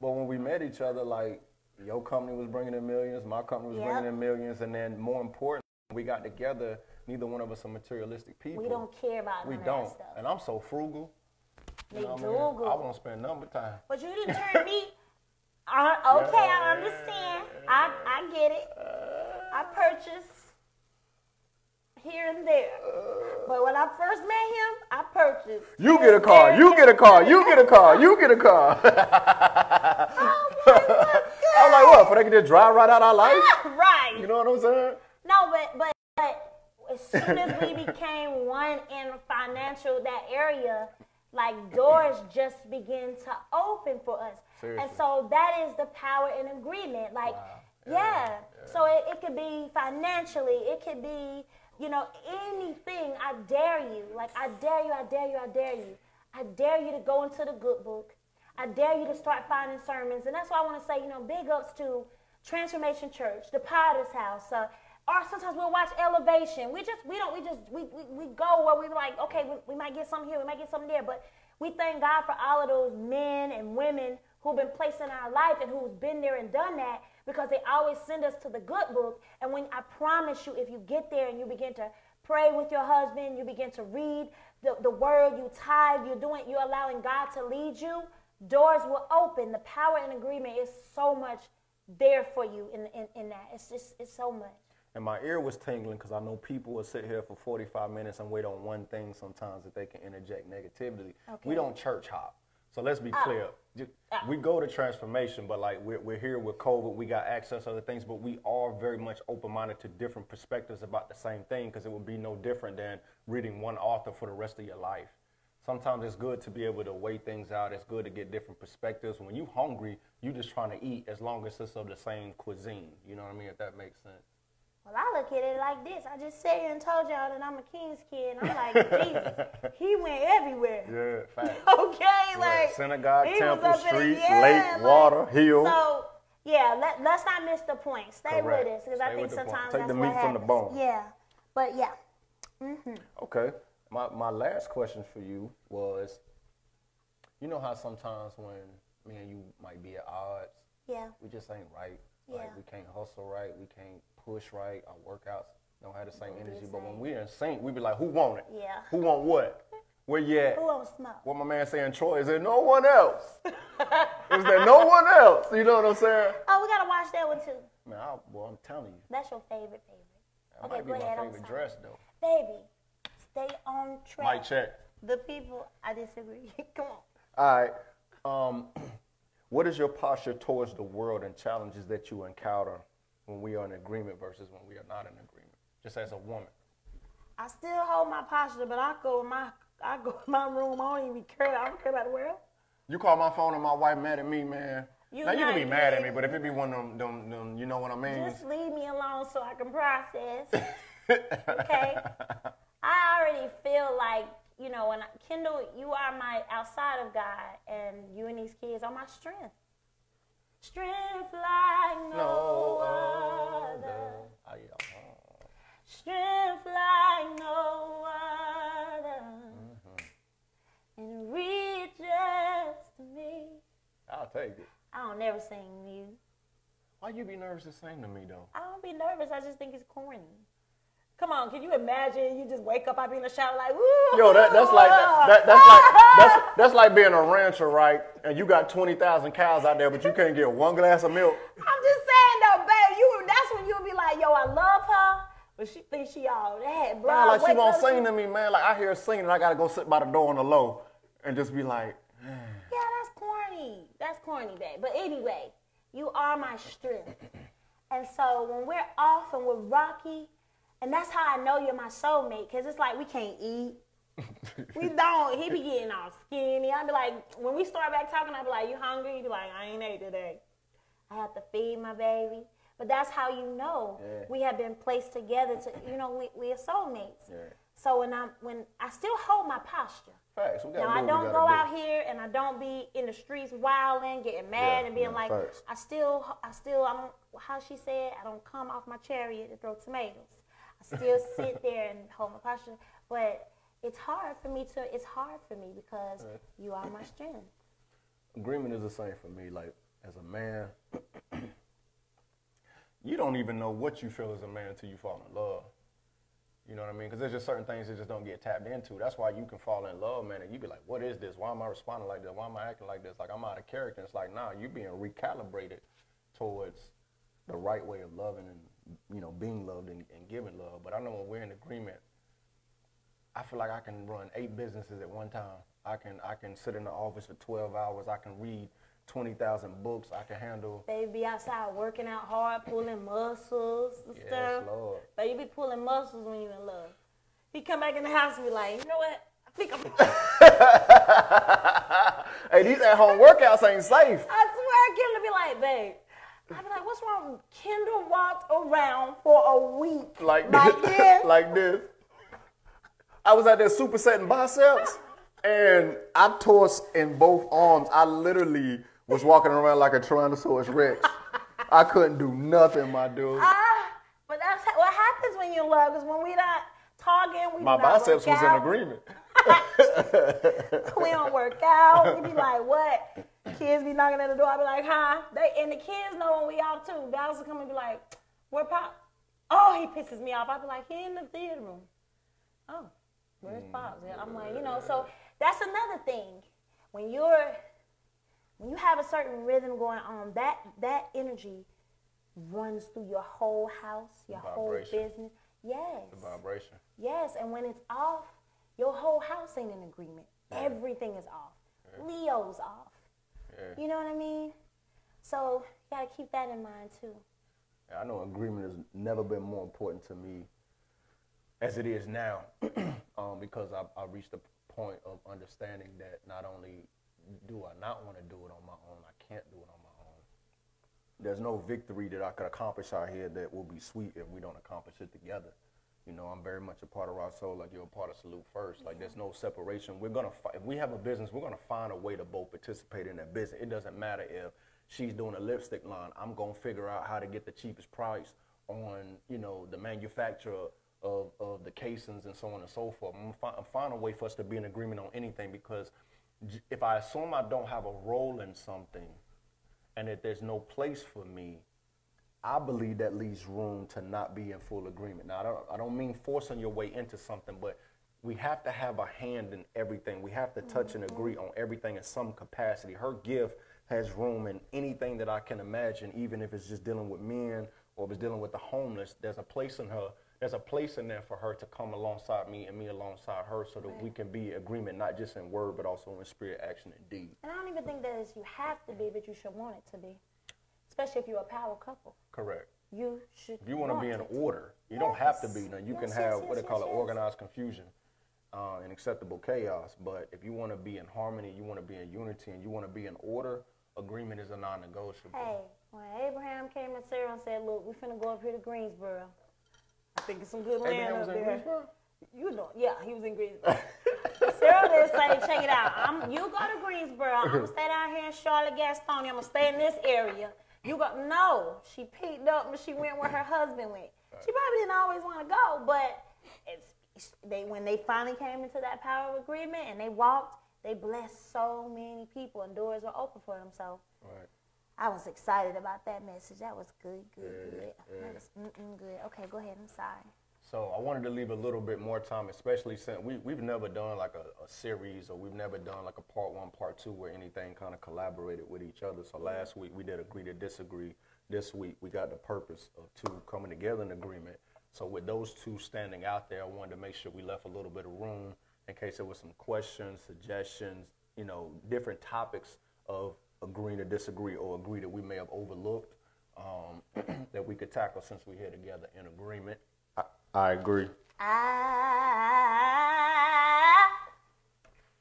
But when we met each other, like, your company was bringing in millions, my company was bringing in millions, and then more important, we got together. Neither one of us are materialistic people. We don't care about none of that stuff. And I'm so frugal. You know what I mean? I won't spend none but time. But you didn't turn me. I understand. I get it. I purchase here and there. But when I first met him, I purchased. You get a car. You get a car. You get a car. You get a car. Oh, I'm like, what? For they can just drive right out our life? Right. You know what I'm saying? No, but as soon as we became one in financial, that area, like, doors just begin to open for us. Seriously. And so that is the power in agreement. Like, yeah. So it could be financially, it could be, you know, anything. I dare you. Like, I dare you, I dare you, I dare you. I dare you to go into the good book. I dare you to start finding sermons. And that's why I want to say, you know, big ups to Transformation Church, The Potter's House, or sometimes we'll watch Elevation. We go where we're like, okay, we might get something here, we might get something there, but we thank God for all of those men and women who've been placed in our life and who's been there and done that, because they always send us to the good book. And when I promise you, if you get there and you begin to pray with your husband, you begin to read the word, you tithe, you're allowing God to lead you, doors will open. The power in agreement is so much there for you in that. It's so much. And my ear was tingling because I know people will sit here for 45 minutes and wait on one thing sometimes that they can interject negatively. Okay. We don't church hop. So let's be clear. We go to transformation, but like we're here with COVID. We got access to other things, but we are very much open-minded to different perspectives about the same thing, because it would be no different than reading one author for the rest of your life. Sometimes it's good to be able to weigh things out. It's good to get different perspectives. When you're hungry, you're just trying to eat as long as it's of the same cuisine. You know what I mean? If that makes sense. Well, I look at it like this. I just sat here and told y'all that I'm a king's kid. And I'm like, Jesus, he went everywhere. Yeah, fact. Okay, yeah, like. Synagogue, temple, street, lake, water, hill. So, yeah, let's not miss the point. Stay Correct. With us, because I think sometimes that's the meat what happens. From the bone. Yeah, but yeah. Mm-hmm. Okay, my last question for you was, you know how sometimes when me and you might be at odds, we just ain't right. Yeah. Like, we can't hustle right, we can't push right, our workouts don't have the same energy, but when we're in sync, we be like, who want it? Yeah. Who want what? Where you at? Who wants smoke? What my man saying, Troy, is there no one else? Is there no one else? You know what I'm saying? Oh, we gotta watch that one too. Man, I'm telling you. That's your favorite. That might be my favorite dress though. Baby, stay on track. Mic check. The people, I disagree. Come on. All right. What is your posture towards the world and challenges that you encounter when we are in agreement versus when we are not in agreement, just as a woman? I still hold my posture, but I go in my room. I don't even care. I don't care about the world. You call my phone and my wife mad at me, man. Now, you can be mad at me, but if it be one of them, you know what I mean? Just leave me alone so I can process. Okay? I already feel like, you know, and Kendall, you are my outside of God, and you and these kids are my strength. Strength like no other. Oh, yeah. Strength like no other. Mm-hmm. And reaches to me. I'll take it. I don't never sing to you. Why you be nervous to sing to me, though? I don't be nervous. I just think it's corny. Come on, can you imagine? You just wake up, I be in the shower like, woo! Yo, that's like being a rancher, right? And you got 20,000 cows out there, but you can't get one glass of milk. I'm just saying though, babe, that's when you'll be like, yo, I love her, but she thinks she all that, bro. Nah, like she won't sing to me, man. Like I hear her singing, and I gotta go sit by the door on the low, and just be like, yeah, that's corny. That's corny, babe. But anyway, you are my strength, and so when we're off and we're rocky. And that's how I know you're my soulmate, because it's like we can't eat. We don't. He be getting all skinny. I be like, when we start back talking, I be like, you hungry? You be like, I ain't ate today. I have to feed my baby. But that's how you know we have been placed together to, you know, we are soulmates. Yeah. So when I still hold my posture. Facts. Now, I don't go out here and I don't be in the streets wilding, getting mad and being like, facts. I don't, how she said, I don't come off my chariot to throw tomatoes. Still sit there and hold my posture, but It's hard for me because you are my strength. Agreement is the same for me. Like, as a man, you don't even know what you feel as a man until you fall in love. You know what I mean? Because there's just certain things that just don't get tapped into. That's why you can fall in love, man, and you be like, what is this? Why am I responding like this? Why am I acting like this? Like, I'm out of character. It's like, nah, you're being recalibrated towards the right way of loving and, you know, being loved and giving love. But I know when we're in agreement, I feel like I can run 8 businesses at one time. I can sit in the office for 12 hours. I can read 20,000 books. I can handle. They be outside working out hard, pulling muscles and stuff. Lord. But you be pulling muscles when you in love. He come back in the house and be like, you know what? I think I'm. Hey, these at-home workouts ain't safe. I swear, Kendall be like, babe. I be like, what's wrong? Kendall walked around for a week like this. I was out there supersetting biceps, and I tossed in both arms. I literally was walking around like a Tyrannosaurus Rex. I couldn't do nothing, my dude. But that's what happens when you're in love, is when we're not talking, we My biceps was in agreement. We don't work out. We be like, what? Kids be knocking at the door. I be like, huh? And the kids know when we out, too. Dallas will come and be like, where Pop? Oh, he pisses me off. I be like, he in the theater room. Oh. Where's Pops? I'm like, you know, so that's another thing. When you have a certain rhythm going on, that energy runs through your whole house, your whole business. Yes. The vibration. Yes, and when it's off, your whole house ain't in agreement. Yeah. Everything is off. Yeah. Leo's off. Yeah. You know what I mean? So you gotta keep that in mind too. Yeah, I know agreement has never been more important to me as it is now, because I reached the point of understanding that not only do I not want to do it on my own, I can't do it on my own. There's no victory that I could accomplish out here that will be sweet if we don't accomplish it together. You know, I'm very much a part of our soul, like you're a part of Salute First. Like, there's no separation. We're going to, if we have a business, we're going to find a way to both participate in that business. It doesn't matter if she's doing a lipstick line. I'm going to figure out how to get the cheapest price on, you know, the manufacturer of the casings and so on and so forth. I'm going to find a way for us to be in agreement on anything, because if I assume I don't have a role in something and that there's no place for me, I believe that leaves room to not be in full agreement. Now, I don't mean forcing your way into something, but we have to have a hand in everything. We have to touch and agree on everything in some capacity. Her gift has room in anything that I can imagine, even if it's just dealing with men or if it's dealing with the homeless. There's a place in her. There's a place in there for her to come alongside me and me alongside her, so that we can be in agreement, not just in word, but also in spirit, action, and deed. And I don't even think that you have to be, but you should want it to be, especially if you're a power couple. Correct. You should. If you want to be in order, you don't have to be. Now, you can have what they call an organized confusion and acceptable chaos, but if you want to be in harmony, you want to be in unity, and you want to be in order, agreement is a non-negotiable. Hey, when Abraham came to Sarah and said, look, we're finna go up here to Greensboro. I think it's some good land up there. You know, yeah, he was in Greensboro. Sarah did say, check it out. You go to Greensboro. I'm going to stay down here in Charlotte, Gastonia. I'm going to stay in this area. You go, no. She picked up and she went where her husband went. She probably didn't always want to go, but when they finally came into that power of agreement and they walked, they blessed so many people and doors were open for them. So right. I was excited about that message. That was good. Yeah. That was good. Okay, go ahead. I'm sorry. So I wanted to leave a little bit more time, especially since we've never done like a series, or we've never done like a part one, part two, where anything kind of collaborated with each other. So last week we did agree to disagree. This week we got the purpose of two coming together in agreement. So with those two standing out there, I wanted to make sure we left a little bit of room in case there was some questions, suggestions, you know, different topics of agreeing to disagree or agree that we may have overlooked, that we could tackle since we're here together in agreement. I agree.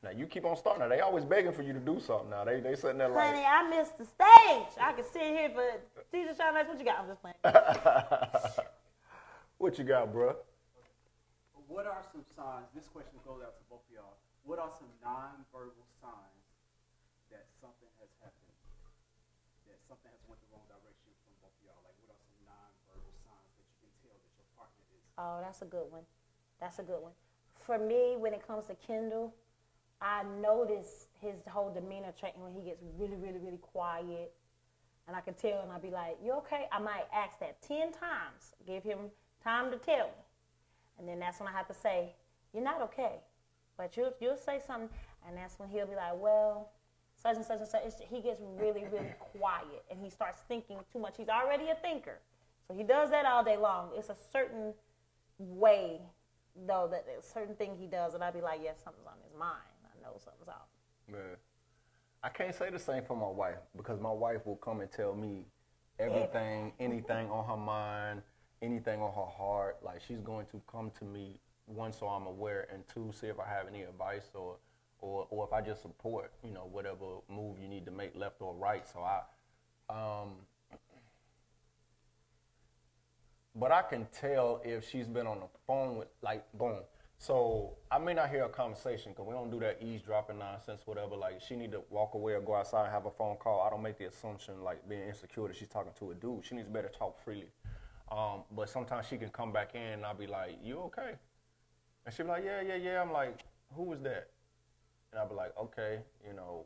Now, you keep on starting. Now, they always begging for you to do something. Now, they sitting there like, honey, I missed the stage. I can sit here, but T.D. Sean Nice, what you got? I'm just playing. What you got, bruh? What are some signs? This question goes out to both of y'all. What are some non-verbal signs that something has happened, that something has went the wrong direction from both of y'all? Like, what are some non-verbal signs that you can tell that your partner is? Oh, that's a good one. for me, when it comes to Kendall, I notice his whole demeanor trait when he gets really, really, really quiet. And I can tell, and I'll be like, you okay? I might ask that 10 times, give him time to tell me. And then that's when I have to say, you're not okay. But you'll say something, and that's when he'll be like, well, such and such and such. It's just, he gets really, really quiet, and he starts thinking too much. He's already a thinker. So he does that all day long. It's a certain way, though, that there's a certain thing he does, and I'll be like, yeah, something's on his mind. I know something's off. Yeah. I can't say the same for my wife, because my wife will come and tell me everything, anything on her mind, anything on her heart. Like, she's going to come to me, one, so I'm aware, and two, see if I have any advice or if I just support, you know, whatever move you need to make, left or right. So but I can tell if she's been on the phone with, like, boom. So I may not hear a conversation, because we don't do that eavesdropping nonsense, whatever. Like, she need to walk away or go outside and have a phone call. I don't make the assumption, like, being insecure that she's talking to a dude. She needs to better talk freely. But sometimes she can come back in, and I'll be like, you okay? And she'll be like, yeah, yeah, yeah. I'm like, who was that? And I'll be like, okay, you know,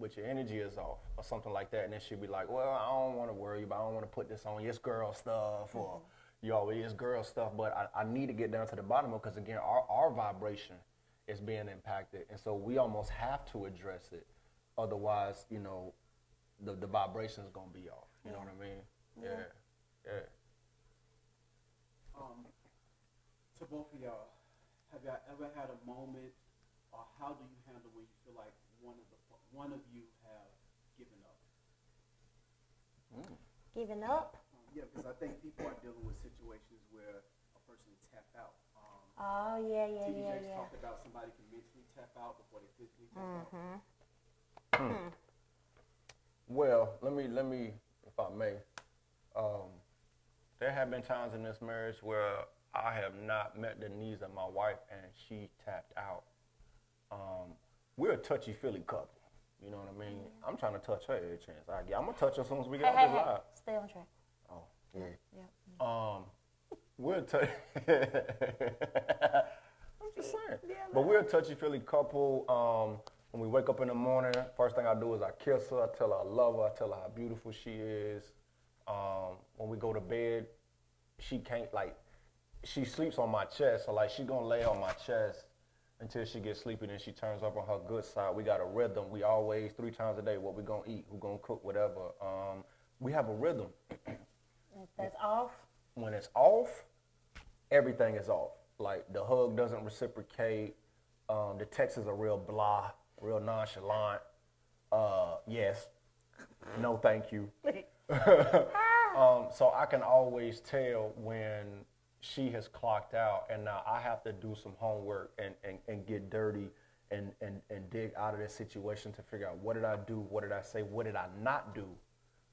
but your energy is off or something like that. And then she'll be like, well, I don't want to worry you, but I don't want to put this on your girl stuff or... Yo, it is girl stuff, but I need to get down to the bottom of it, because, again, our vibration is being impacted, and so we almost have to address it. Otherwise, you know, the vibration is going to be off. You know what I mean? Yeah. Yeah. To both of y'all, have y'all ever had a moment, or how do you handle when you feel like one of you have given up? Given up? Yeah, because I think people are dealing with situations where a person tapped out. T.D. Jakes talked about somebody can mentally tap out before they physically tap out. Well, let me, if I may, there have been times in this marriage where I have not met the needs of my wife and she tapped out. We're a touchy-feely couple. You know what I mean? Yeah. I'm trying to touch her every chance I get. I'm gonna touch her as soon as we get out this live. Stay on track. Yeah. We're a I'm just saying. Yeah, but we're a touchy-feely couple. When we wake up in the morning, first thing I do is I kiss her, I tell her I love her, I tell her how beautiful she is. When we go to bed, she can't, like, she sleeps on my chest, so, like, she gonna lay on my chest until she gets sleepy, then she turns up on her good side. We got a rhythm. We always, 3 times a day, what we gonna eat, who gonna cook, whatever. We have a rhythm. If that's off? When it's off, everything is off. Like, the hug doesn't reciprocate. The texts are real blah, real nonchalant. Yes. No, thank you. So I can always tell when she has clocked out, and now I have to do some homework and get dirty and dig out of this situation to figure out, what did I do? What did I say? What did I not do?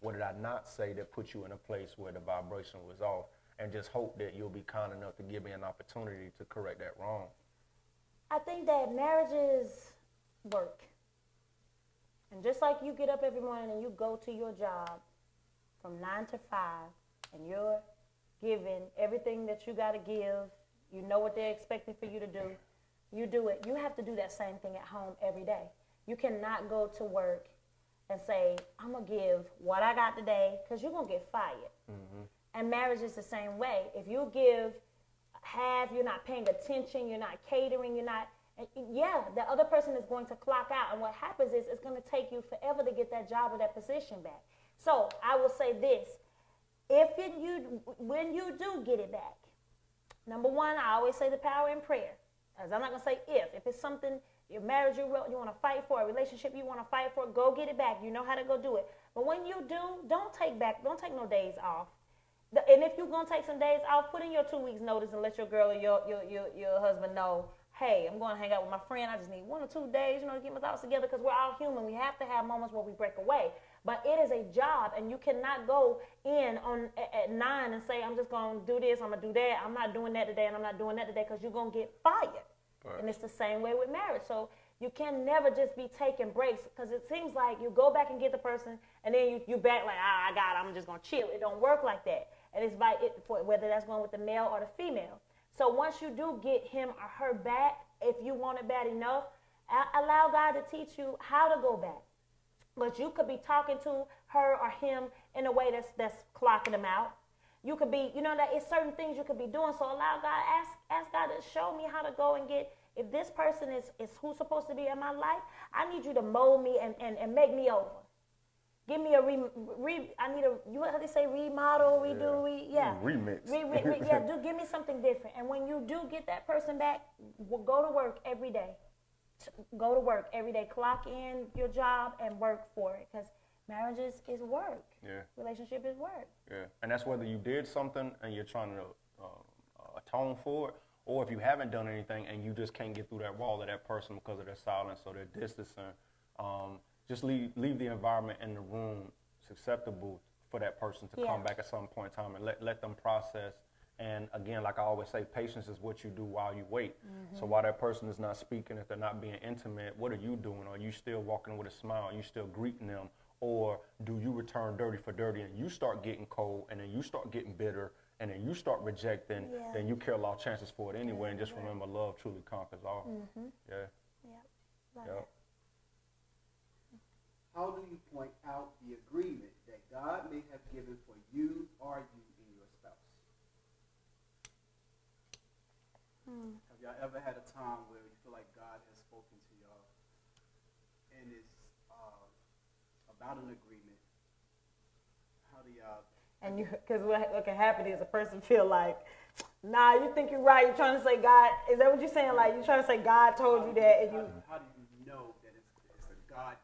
What did I not say that put you in a place where the vibration was off? And just hope that you'll be kind enough to give me an opportunity to correct that wrong. I think that marriages work. And just like you get up every morning and you go to your job from 9 to 5, and you're giving everything that you got to give, you know what they're expecting for you to do, you do it. You have to do that same thing at home every day. You cannot go to work and say, I'm going to give what I got today, because you're going to get fired. And marriage is the same way. If you give half, you're not paying attention, you're not catering, you're not, yeah, the other person is going to clock out. And what happens is it's going to take you forever to get that job or that position back. So I will say this, when you do get it back, number one, I always say the power in prayer. Because I'm not going to say if it's something, your marriage you want to fight for, a relationship you want to fight for, go get it back. You know how to go do it. But when you do, don't take no days off. And if you're going to take some days off, put in your 2 weeks notice and let your girl or your husband know, hey, I'm going to hang out with my friend. I just need 1 or 2 days, you know, to get my thoughts together, because we're all human. We have to have moments where we break away. But it is a job, and you cannot go in at 9 and say, I'm just going to do this, I'm going to do that, I'm not doing that today, and I'm not doing that today, because you're going to get fired. Right. And it's the same way with marriage. So you can never just be taking breaks, because it seems like you go back and get the person, and then you back like, ah, I'm just going to chill. It don't work like that. And it's like, whether that's going with the male or the female. So once you do get him or her back, if you want it bad enough, allow God to teach you how to go back. But you could be talking to her or him in a way that's clocking them out. You could be, you know, that it's certain things you could be doing. So allow God, ask God to show me how to go and get, if this person is who's supposed to be in my life, I need you to mold me and make me over. Give me a I need a, you know how they say remodel, redo, remix. Do give me something different. And when you do get that person back, go to work every day. Go to work every day. Clock in your job and work for it, because marriage is work. Yeah. Relationship is work. Yeah. And that's whether you did something and you're trying to atone for it, or if you haven't done anything and you just can't get through that wall of that person because of their silence or their distancing. Just leave the environment in the room susceptible for that person to come back at some point in time and let them process. And again, like I always say, patience is what you do while you wait. Mm-hmm. So while that person is not speaking, if they're not being intimate, what are you doing? Are you still walking with a smile? Are you still greeting them? Or do you return dirty for dirty and you start getting cold and then you start getting bitter and then you start rejecting, then you carry a lot of chances for it anyway. And just remember, love truly conquers all. Mm-hmm. Yeah. How do you point out the agreement that God may have given for you or you and your spouse? Have y'all ever had a time where you feel like God has spoken to y'all and it's about an agreement? How do y'all? And you, because what can happen is a person feel like, nah, you think you're right. You're trying to say God. Is that what you're saying? Like you're trying to say God told you that, and you. How do you know that it's a God?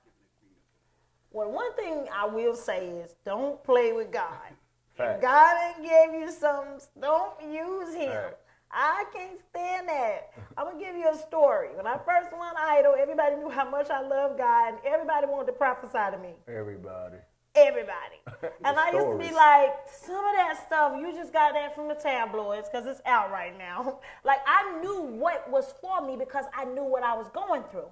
Well, one thing I will say is don't play with God. If God gave you something, don't use him. I can't stand that. I'm going to give you a story. When I first won Idol, everybody knew how much I love God, and everybody wanted to prophesy to me. Everybody. And I used to be like, some of that stuff, you just got that from the tabloids because it's out right now. Like, I knew what was for me because I knew what I was going through.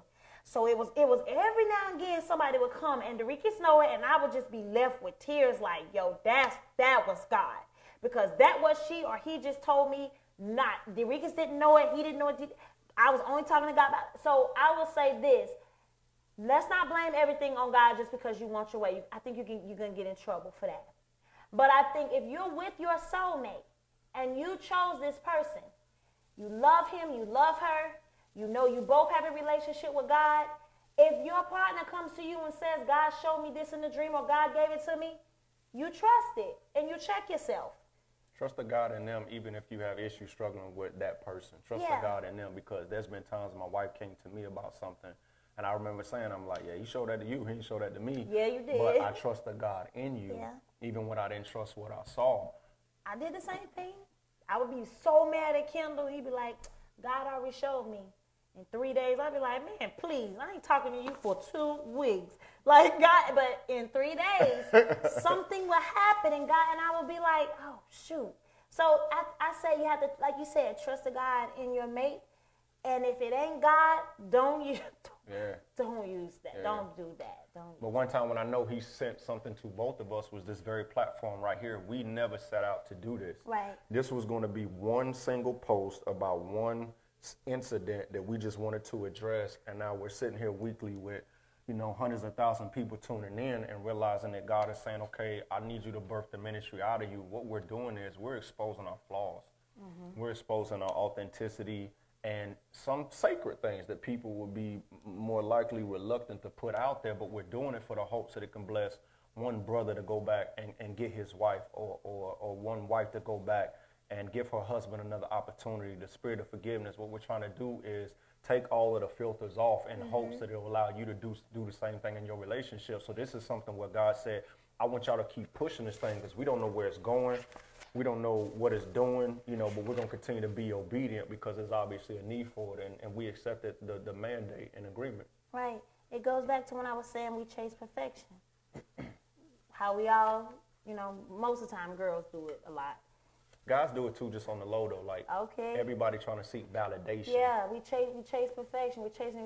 So it was every now and again somebody would come and Deriki Snow it, and I would just be left with tears like, yo, that was God. Because that was she or he just told me not. Deriki didn't know it. He didn't know it. I was only talking to God about it. So I will say this. Let's not blame everything on God just because you want your way. I think you're going to get in trouble for that. But I think if you're with your soulmate and you chose this person, you love him, you love her, you know you both have a relationship with God. If your partner comes to you and says, God showed me this in the dream or God gave it to me, you trust it and you check yourself. Trust the God in them even if you have issues struggling with that person. Trust the God in them, because there's been times my wife came to me about something and I remember saying, I'm like, yeah, you showed that to you, he didn't show that to me. Yeah, you did. But I trust the God in you even when I didn't trust what I saw. I did the same thing. I would be so mad at Kendall. He'd be like, God already showed me. In 3 days, I'd be like, man, please, I ain't talking to you for 2 weeks. Like, God, but in 3 days, something will happen, and God, and I will be like, oh, shoot. So I say you have to, like you said, trust the God in your mate, and if it ain't God, don't use that. Yeah. Don't do that. But one time when I know he sent something to both of us was this very platform right here. We never set out to do this. Right. This was going to be one single post about one incident that we just wanted to address, and now we're sitting here weekly with, you know, hundreds of thousands of people tuning in and realizing that God is saying, okay, I need you to birth the ministry out of you. What we're doing is we're exposing our flaws. Mm-hmm. We're exposing our authenticity and some sacred things that people would be more likely reluctant to put out there, but we're doing it for the hopes that it can bless one brother to go back and get his wife, or one wife to go back and give her husband another opportunity. The spirit of forgiveness, what we're trying to do is take all of the filters off in hopes that it will allow you to do the same thing in your relationship. So this is something where God said, I want y'all to keep pushing this thing because we don't know where it's going. We don't know what it's doing, you know, but we're going to continue to be obedient because there's obviously a need for it, and we accepted the mandate and agreement. Right. It goes back to when I was saying we chase perfection. How we all, you know, most of the time girls do it a lot. Guys do it too, just on the low though. Like everybody trying to seek validation. Yeah, we chase perfection. We're chasing.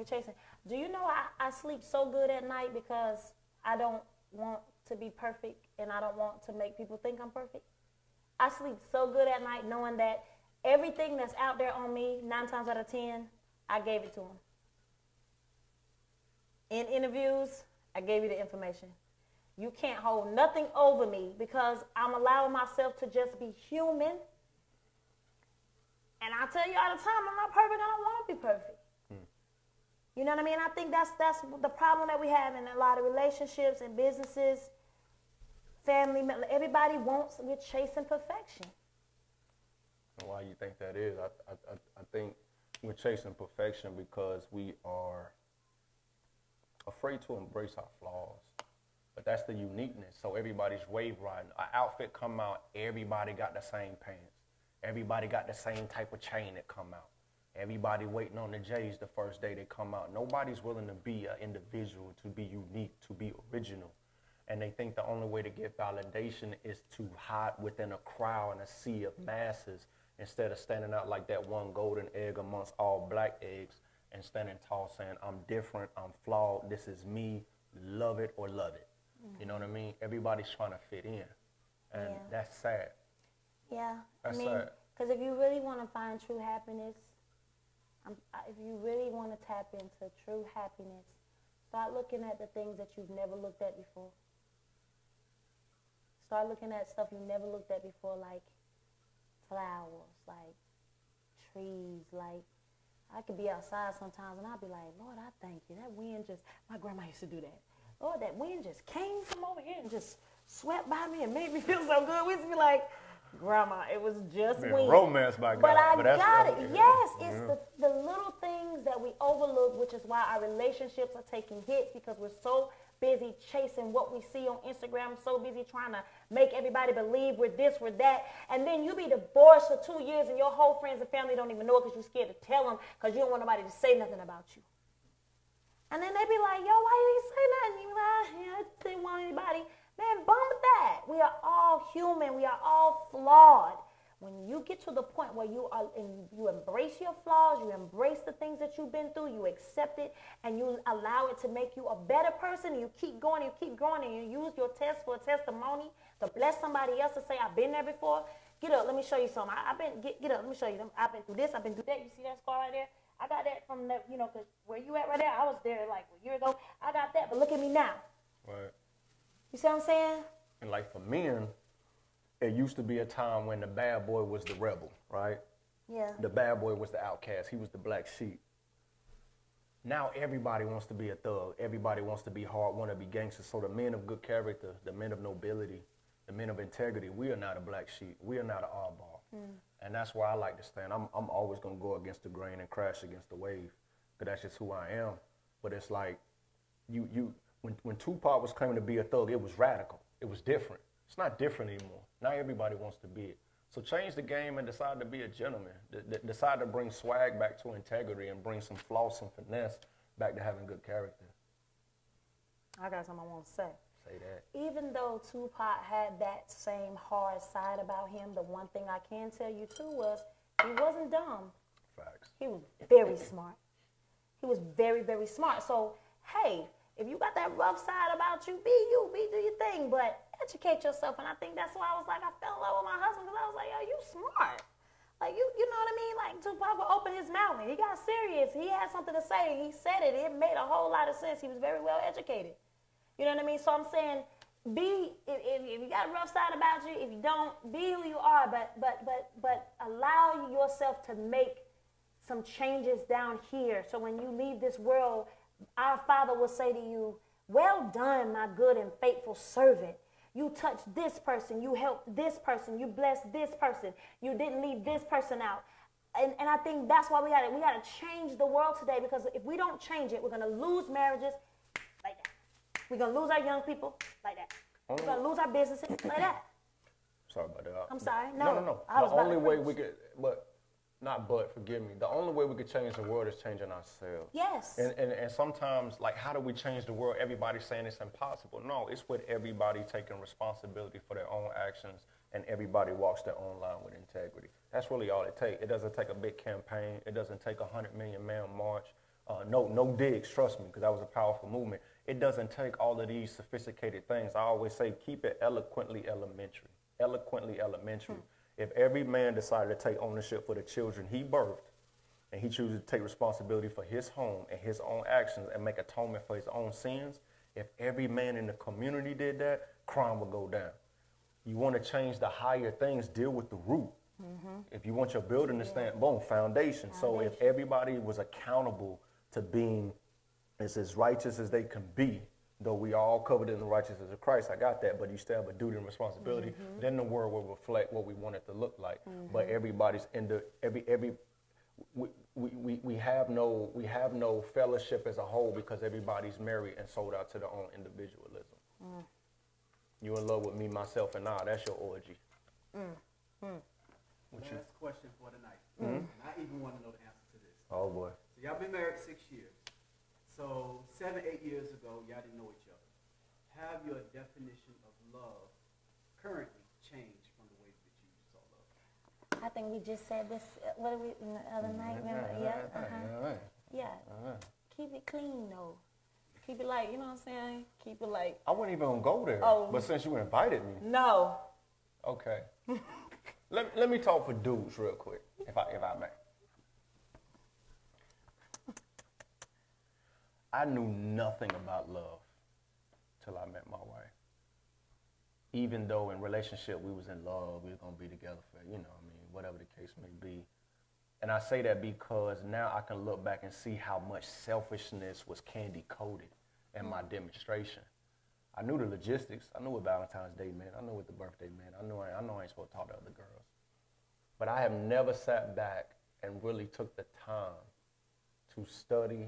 Do you know I sleep so good at night because I don't want to be perfect and I don't want to make people think I'm perfect. I sleep so good at night knowing that Everything that's out there on me, 9 times out of 10, I gave it to him. In interviews, I gave you the information. You can't hold nothing over me because I'm allowing myself to just be human. And I tell you all the time, I'm not perfect. I don't want to be perfect. You know what I mean? I think that's the problem that we have in a lot of relationships and businesses, family. Everybody wants, we're chasing perfection. Why you think that is? I think we're chasing perfection because we are afraid to embrace our flaws. But that's the uniqueness. So everybody's wave riding. Our outfit come out, everybody got the same pants. Everybody got the same type of chain that come out. Everybody waiting on the J's the first day they come out. Nobody's willing to be an individual, to be unique, to be original. And they think the only way to get validation is to hide within a crowd and a sea of masses instead of standing out like that one golden egg amongst all black eggs and standing tall saying, I'm different, I'm flawed, this is me, love it or love it. You know what I mean? Everybody's trying to fit in. And that's sad. Yeah. That's sad. Because if you really want to find true happiness, if you really want to tap into true happiness, start looking at the things that you've never looked at before. Start looking at stuff you never looked at before, like flowers, like trees, like I could be outside sometimes and I'd be like, Lord, I thank you. That wind just, my grandma used to do that. Lord, that wind just came from over here and just swept by me and made me feel so good. We used to be like, Grandma, it was just wind. Romance by God. But I got it. Yes, it's the little things that we overlook, which is why our relationships are taking hits because we're so busy chasing what we see on Instagram, so busy trying to make everybody believe we're this, we're that. And then you be divorced for 2 years and your whole friends and family don't even know it because you're scared to tell them because you don't want nobody to say nothing about you. And then they be like, yo, why you didn't say nothing? You like, yeah, I didn't want anybody. Man, bum with that. We are all human. We are all flawed. When you get to the point where you embrace your flaws, you embrace the things that you've been through, you accept it, and you allow it to make you a better person, you keep going, you keep going, and you use your test for a testimony to bless somebody else to say, I've been there before. Get up, let me show you something. Get up, let me show you. I've been through this, I've been through that. You see that scar right there? I got that from the, you know, because where you at right there, I was there like a year ago. I got that, but look at me now. Right. You see what I'm saying? And like for men, it used to be a time when the bad boy was the rebel, right? Yeah. The bad boy was the outcast. He was the black sheep. Now everybody wants to be a thug. Everybody wants to be hard, want to be gangster. So the men of good character, the men of nobility, the men of integrity, we are not a black sheep. We are not an oddball. And that's why I like to stand. I'm always going to go against the grain and crash against the wave because that's just who I am. But it's like when Tupac was claiming to be a thug, it was radical. It was different. It's not different anymore. Not everybody wants to be it. So change the game and decide to be a gentleman. Decide to bring swag back to integrity and bring some floss and finesse back to having good character. I got something I want to say. Say that. Even though Tupac had that same hard side about him, the one thing I can tell you too was he wasn't dumb. Facts. He was very smart. He was very, very smart. So, hey, if you got that rough side about you, be do your thing, but educate yourself. And I think that's why I was like, I fell in love with my husband because I was like, yo, you smart. Like, you know what I mean? Like, Tupac would open his mouth and he got serious. He had something to say and he said it. It made a whole lot of sense. He was very well educated. You know what I mean? So I'm saying, if you got a rough side about you, if you don't, be who you are, but allow yourself to make some changes down here. So when you leave this world, our Father will say to you, well done, my good and faithful servant. You touched this person. You helped this person. You blessed this person. You didn't leave this person out. And I think that's why we got to change the world today, because if we don't change it, we're going to lose marriages like that. We're going to lose our young people like that. We're going to lose our businesses like that. Sorry about that. I'm sorry. No. The only way we could, forgive me. The only way we could change the world is changing ourselves. Yes. And sometimes, like, how do we change the world? Everybody's saying it's impossible. No, it's with everybody taking responsibility for their own actions, and everybody walks their own line with integrity. That's really all it takes. It doesn't take a big campaign. It doesn't take a 100-million-man march. No digs, trust me, because that was a powerful movement. It doesn't take all of these sophisticated things. I always say keep it eloquently elementary. If every man decided to take ownership for the children he birthed, and he chooses to take responsibility for his home and his own actions and make atonement for his own sins, if every man in the community did that, crime would go down. You want to change the higher things, deal with the root. Mm-hmm. If you want your building to stand, boom, foundation. So if everybody was accountable to being as righteous as they can be, though we are all covered in the righteousness of Christ, I got that, but you still have a duty and responsibility, mm-hmm. then the world will reflect what we want it to look like. Mm-hmm. But everybody's in the, we have no fellowship as a whole because everybody's married and sold out to their own individualism. Mm. You in love with me, myself, and I, that's your orgy. Mm. Mm. Last question for tonight. Mm. And I even want to know the answer to this. Oh, boy. So y'all been married 6 years. So 7, 8 years ago, y'all didn't know each other. Have your definition of love currently changed from the way that you saw love? I think we just said this, what did we, the other night, remember? Yeah, Keep it clean, though. Keep it like, you know what I'm saying? Keep it like. I wouldn't even go there, but since you invited me. No. Okay. Let me talk for dudes real quick, if I may. I knew nothing about love till I met my wife. Even though in relationship we was in love, we were gonna be together for, you know what I mean, whatever the case may be. And I say that because now I can look back and see how much selfishness was candy coated in my demonstration. I knew the logistics. I knew what Valentine's Day meant. I knew what the birthday meant. I know I ain't supposed to talk to other girls. But I have never sat back and really took the time to study,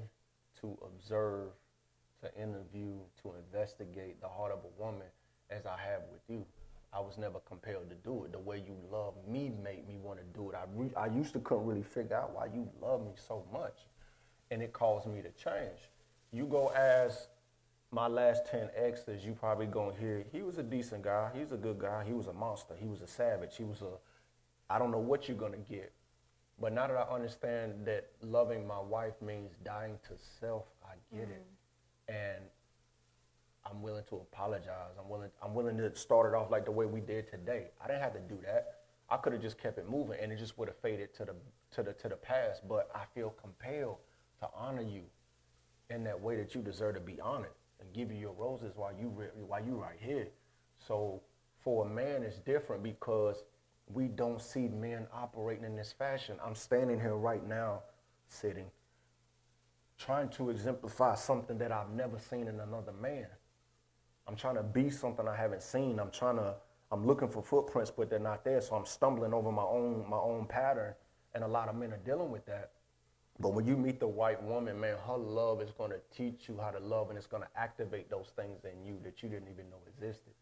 to observe, to interview, to investigate the heart of a woman as I have with you. I was never compelled to do it. The way you love me made me want to do it. I used to couldn't really figure out why you love me so much. And it caused me to change. You go ask my last 10 exes, you probably gonna hear, he was a decent guy, he was a good guy, he was a monster, he was a savage, he was a, I don't know what you're gonna get. But now that I understand that loving my wife means dying to self, I get it. And I'm willing to apologize. I'm willing to start it off like the way we did today. I didn't have to do that. I could have just kept it moving and it just would have faded to the past, but I feel compelled to honor you in that way that you deserve to be honored. And give you your roses while you right here. So for a man, it's different because we don't see men operating in this fashion. I'm standing here right now, sitting, trying to exemplify something that I've never seen in another man. I'm trying to be something I haven't seen. I'm looking for footprints, but they're not there. So I'm stumbling over my own pattern, and a lot of men are dealing with that. But when you meet the white woman, man, her love is going to teach you how to love, and it's going to activate those things in you that you didn't even know existed.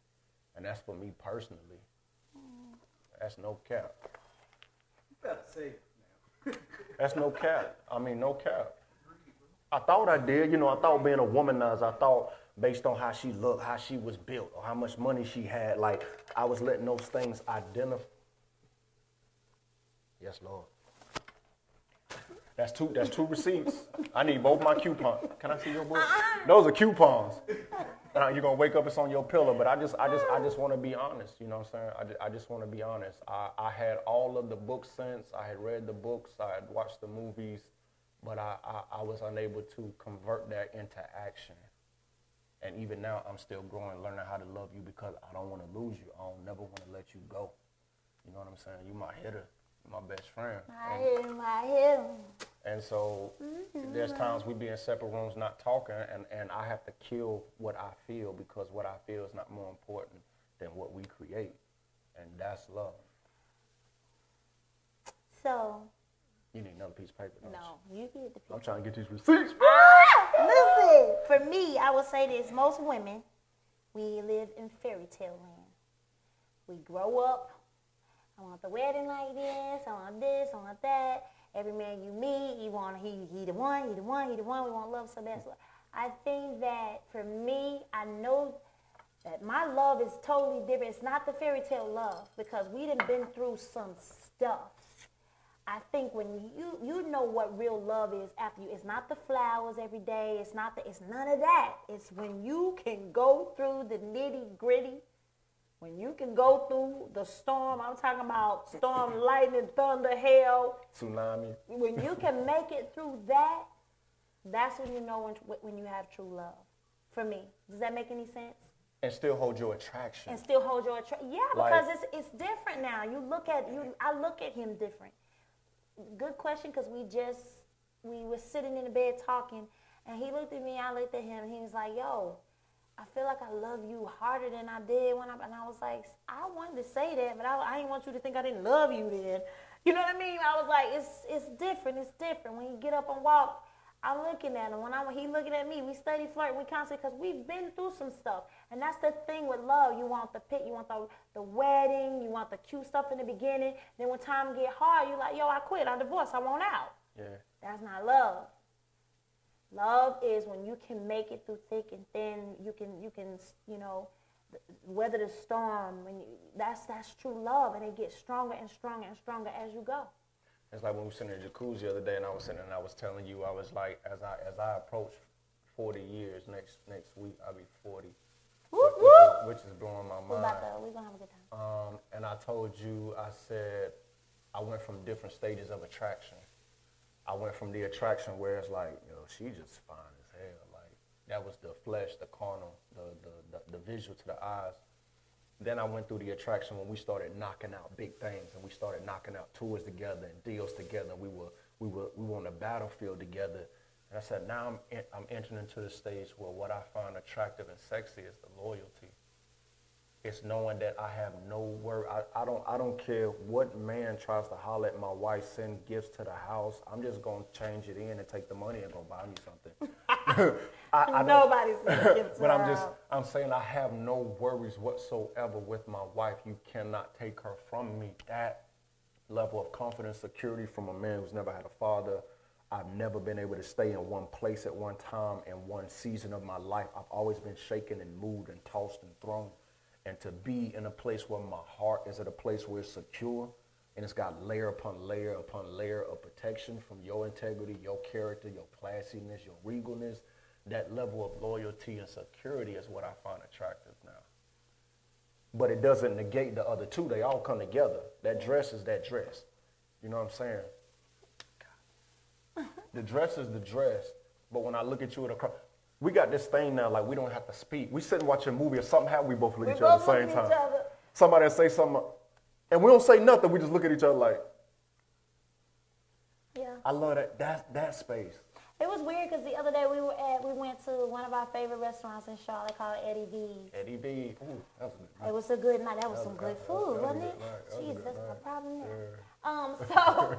And that's for me personally. That's no cap. You better say it now. That's no cap. I mean, no cap. I thought I did. You know, I thought being a womanizer, I thought based on how she looked, how she was built, or how much money she had, like, I was letting those things identify. Yes, Lord. That's two receipts. I need both my coupons. Can I see your book? Those are coupons. You're gonna wake up, it's on your pillow. But I just want to be honest. You know what I'm saying? I just want to be honest. I had all of the book sense. I had read the books. I had watched the movies, but I was unable to convert that into action. And even now, I'm still growing, learning how to love you because I don't want to lose you. I don't never want to let you go. You know what I'm saying? You my hitter, my best friend. My hitter. And so there's times we be in separate rooms not talking, and I have to kill what I feel because what I feel is not more important than what we create. And that's love. So. You need another piece of paper, don't you? No, you get the paper. I'm trying to get these receipts. Listen, for me, I will say this. Most women, we live in fairy tale land. We grow up. I want the wedding like this. I want this. I want that. Every man you meet, you want he the one, he the one, he the one. We want love so bad. So I think that for me, I know that my love is totally different. It's not the fairy tale love because we done been through some stuff. I think when you know what real love is after you. It's not the flowers every day. It's not the. It's none of that. It's when you can go through the nitty gritty When you can go through the storm, I'm talking about storm, lightning, thunder, hail, tsunami. When you can make it through that, that's when you know when you have true love. For me, does that make any sense? And still hold your attraction. And still hold your attraction. Yeah, because like, it's different now. You look at you. I look at him different. Good question, because we were sitting in the bed talking, and he looked at me. I looked at him. And he was like, "Yo, I feel like I love you harder than I did when I," and I was like, I wanted to say that, but I didn't want you to think I didn't love you then. You know what I mean? I was like, it's different, it's different. When you get up and walk, I'm looking at him. When he looking at me, we study flirt, we constantly, because we've been through some stuff. And that's the thing with love. You want the pit, you want the wedding, you want the cute stuff in the beginning. Then when time get hard, you're like, yo, I quit, I divorced, I want out. Yeah. That's not love. Love is when you can make it through thick and thin. You can, you know, weather the storm. When you, that's true love, and it gets stronger and stronger and stronger as you go. It's like when we were sitting in the jacuzzi the other day, and I was telling you, I was like, as I approach 40 years next week, I'll be 40, which is blowing my mind. We're gonna have a good time. And I told you, I said, I went from different stages of attraction. I went from the attraction where it's like, you know, she just fine as hell. Like, that was the flesh, the carnal, the visual to the eyes. Then I went through the attraction when we started knocking out big things, and we started knocking out tours together and deals together. We were on the battlefield together. And I said, now I'm entering into the stage where what I find attractive and sexy is the loyalty. It's knowing that I have no worry. I don't care what man tries to holler at my wife, send gifts to the house. I'm just going to change it in and take the money and go buy me something. Nobody's sending gifts to the house. But I'm saying I have no worries whatsoever with my wife. You cannot take her from me. That level of confidence, security from a man who's never had a father. I've never been able to stay in one place at one time in one season of my life. I've always been shaken and moved and tossed and thrown. And to be in a place where my heart is at a place where it's secure, and it's got layer upon layer upon layer of protection from your integrity, your character, your classiness, your regalness, that level of loyalty and security is what I find attractive now. But it doesn't negate the other two. They all come together. That dress is that dress. You know what I'm saying? The dress is the dress, but when I look at you at a cross, we got this thing now, like we don't have to speak. We sit and watch a movie or something, how we both look at each other at the same time. Somebody say something, and we don't say nothing, we just look at each other like, yeah. I love that space. It was weird because the other day we went to one of our favorite restaurants in Charlotte called Eddie B's. Eddie B. Ooh, that was a good night. It was a good night. That was some good food, wasn't it? Jeez, that's my problem now. Yeah.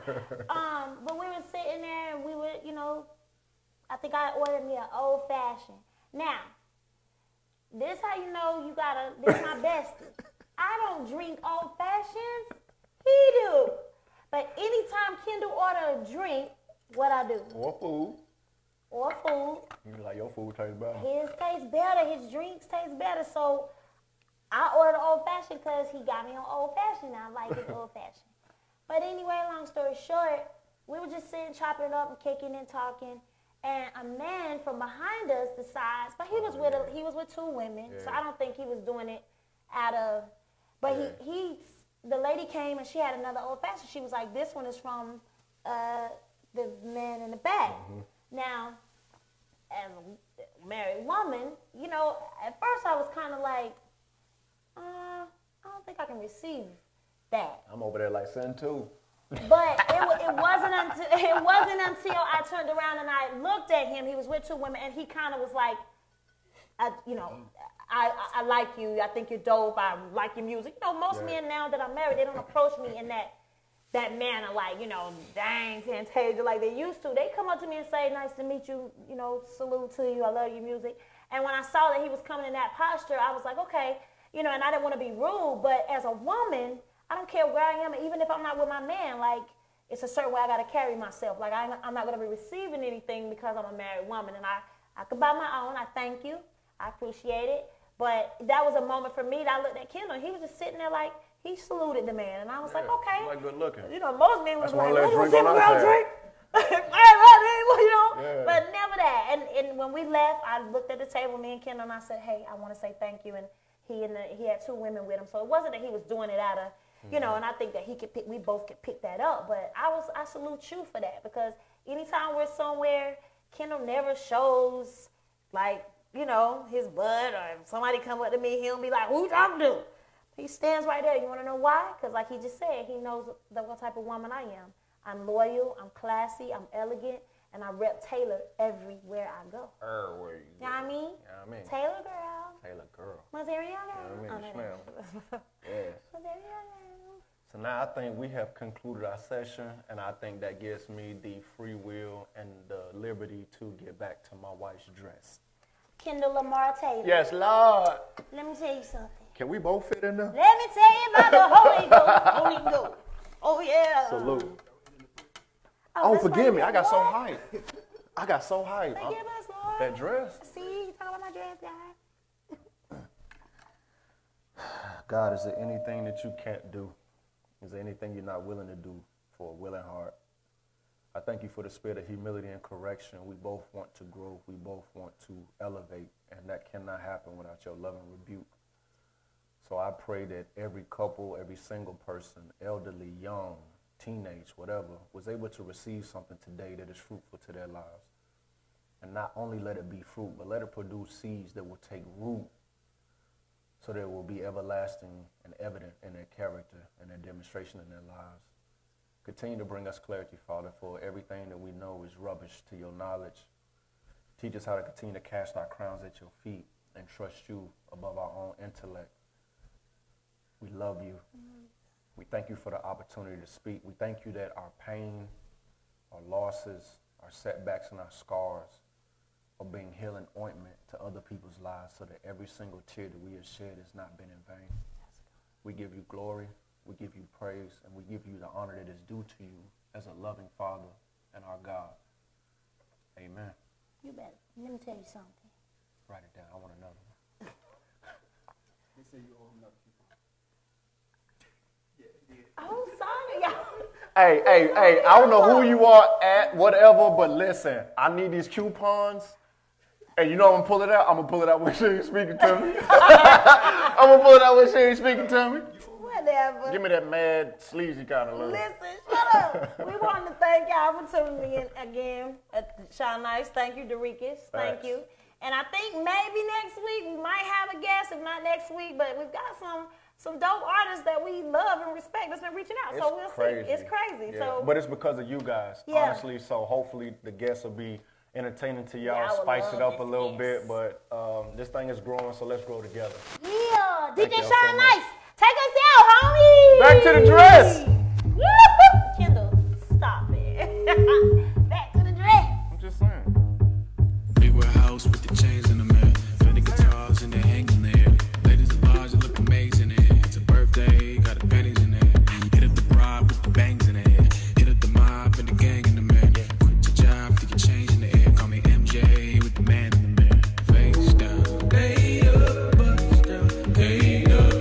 But we were sitting there and we were, you know, I think I ordered me an old fashioned. Now, this how you know you gotta, this my bestie. I don't drink old fashions, he do. But anytime Kendall order a drink, what I do? Or food. You be like, your food tastes better. His tastes better, his drinks taste better. So I order old fashioned because he got me on old fashioned. I like it old fashioned. But anyway, long story short, we were just sitting, chopping it up and kicking and talking. And a man from behind us decides, but he was with two women, yeah. So I don't think he was doing it out of, but yeah. The lady came and she had another old fashioned. She was like, this one is from the man in the back. Mm-hmm. Now, as a married woman, you know, at first I was kind of like, I don't think I can receive that. I'm over there like son too. But it wasn't until I turned around and I looked at him. He was with two women, and he kind of was like, I like you. I think you're dope. I like your music. You know, most men now that I'm married, they don't approach me in that manner, like, you know, dang, Fantasia, like they used to. They come up to me and say, nice to meet you, you know, salute to you, I love your music. And when I saw that he was coming in that posture, I was like, okay, you know, and I didn't want to be rude, but as a woman, I don't care where I am, even if I'm not with my man, like, it's a certain way I got to carry myself. Like, I'm not going to be receiving anything because I'm a married woman. And I could buy my own. I thank you. I appreciate it. But that was a moment for me that I looked at Kendall, and he was just sitting there like, he saluted the man. And I was like, okay. Like, good looking. You know, most men was like, what was it, girl, drink? You know? Yeah. But never that. And when we left, I looked at the table, me and Kendall, and I said, hey, I want to say thank you. And He had two women with him, so it wasn't that he was doing it out of, you know, and I think that he could pick, we both could pick that up. But I salute you for that, because anytime we're somewhere, Kendall never shows, like, you know, his butt, or if somebody come up to me, he'll be like, who you talking to? He stands right there. You want to know why? Because like he just said, he knows what type of woman I am. I'm loyal, I'm classy, I'm elegant, and I rep Taylor everywhere I go. Where you know what I mean? Yeah, I mean. Taylor girl. Taylor girl. Missouri girl. Yeah, I mean, smell. Yes. Missouri girl. So now I think we have concluded our session, and I think that gives me the free will and the liberty to get back to my wife's dress. Kendall Lamar Taylor. Yes, Lord. Let me tell you something. Can we both fit in there? Let me tell you about the Holy Ghost. Holy Ghost. Oh, yeah. Salute. Oh, forgive me. I got so hyped. I got so hyped. Forgive us, Lord. That dress. See, you talking about my dress, God. God, is there anything that you can't do? Is there anything you're not willing to do for a willing heart? I thank you for the spirit of humility and correction. We both want to grow. We both want to elevate, and that cannot happen without your love and rebuke. So I pray that every couple, every single person, elderly, young, teenage, whatever, was able to receive something today that is fruitful to their lives. And not only let it be fruit, but let it produce seeds that will take root so that it will be everlasting and evident in their character and their demonstration in their lives. Continue to bring us clarity, Father, for everything that we know is rubbish to your knowledge. Teach us how to continue to cast our crowns at your feet and trust you above our own intellect. We love you. We thank you for the opportunity to speak. We thank you that our pain, our losses, our setbacks, and our scars are being healing ointment to other people's lives, so that every single tear that we have shed has not been in vain. We give you glory. We give you praise, and we give you the honor that is due to you as a loving Father and our God. Amen. You better. Let me tell you something. Write it down. I want another one. They say you owe another people. Yeah. Oh, sorry, y'all. Hey, hey, I don't know who you are at, whatever, but listen, I need these coupons. And you know I'm going to pull it out? I'm going to pull it out when she's speaking to me. I'm going to pull it out when she's speaking to me. Whatever. Give me that mad, sleazy kind of look. Listen, shut up. We want to thank y'all for tuning in again. Sean Nice, thank you, Dorikas. Thank you. And I think maybe next week we might have a guest, if not next week, but we've got some dope artists that we love and respect that's been reaching out. It's so we'll crazy. See. It's crazy. Yeah. So, but it's because of you guys, honestly. So hopefully the guests will be entertaining to y'all, spice it up a little bit. But this thing is growing, so let's grow together. Yeah, DJ Sean Nice. Take us out, homie! Back to the dress! Kendall, stop it. Back to the dress! I'm just saying. They were house with the chains in the man. Fanny guitars and they're hanging there. Ladies at large, look amazing in it. It's a birthday, got the panties in it. Hit up the bride with the bangs in it. Hit up the mob and the gang in the man. Quit your job, get your change in the air. Call me MJ with the man in the man. Face down, lay up, bust down, hey up.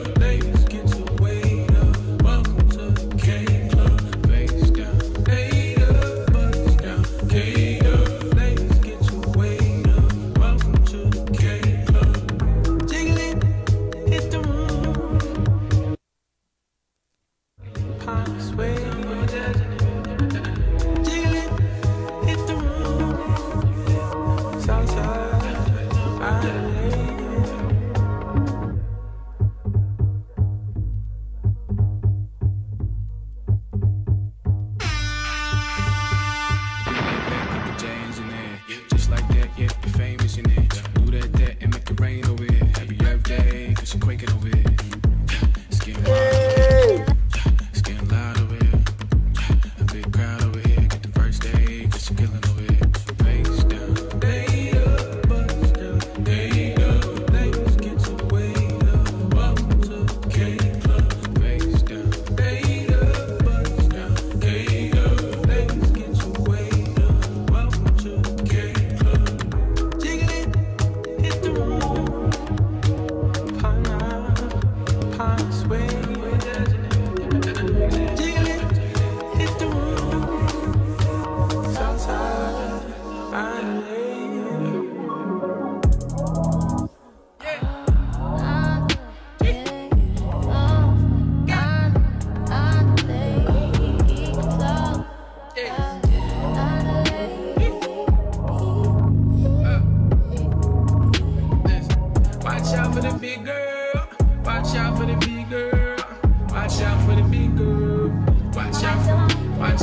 out for the big girl. Watch out for the big girl. Watch out for the big girl. Watch out for, watch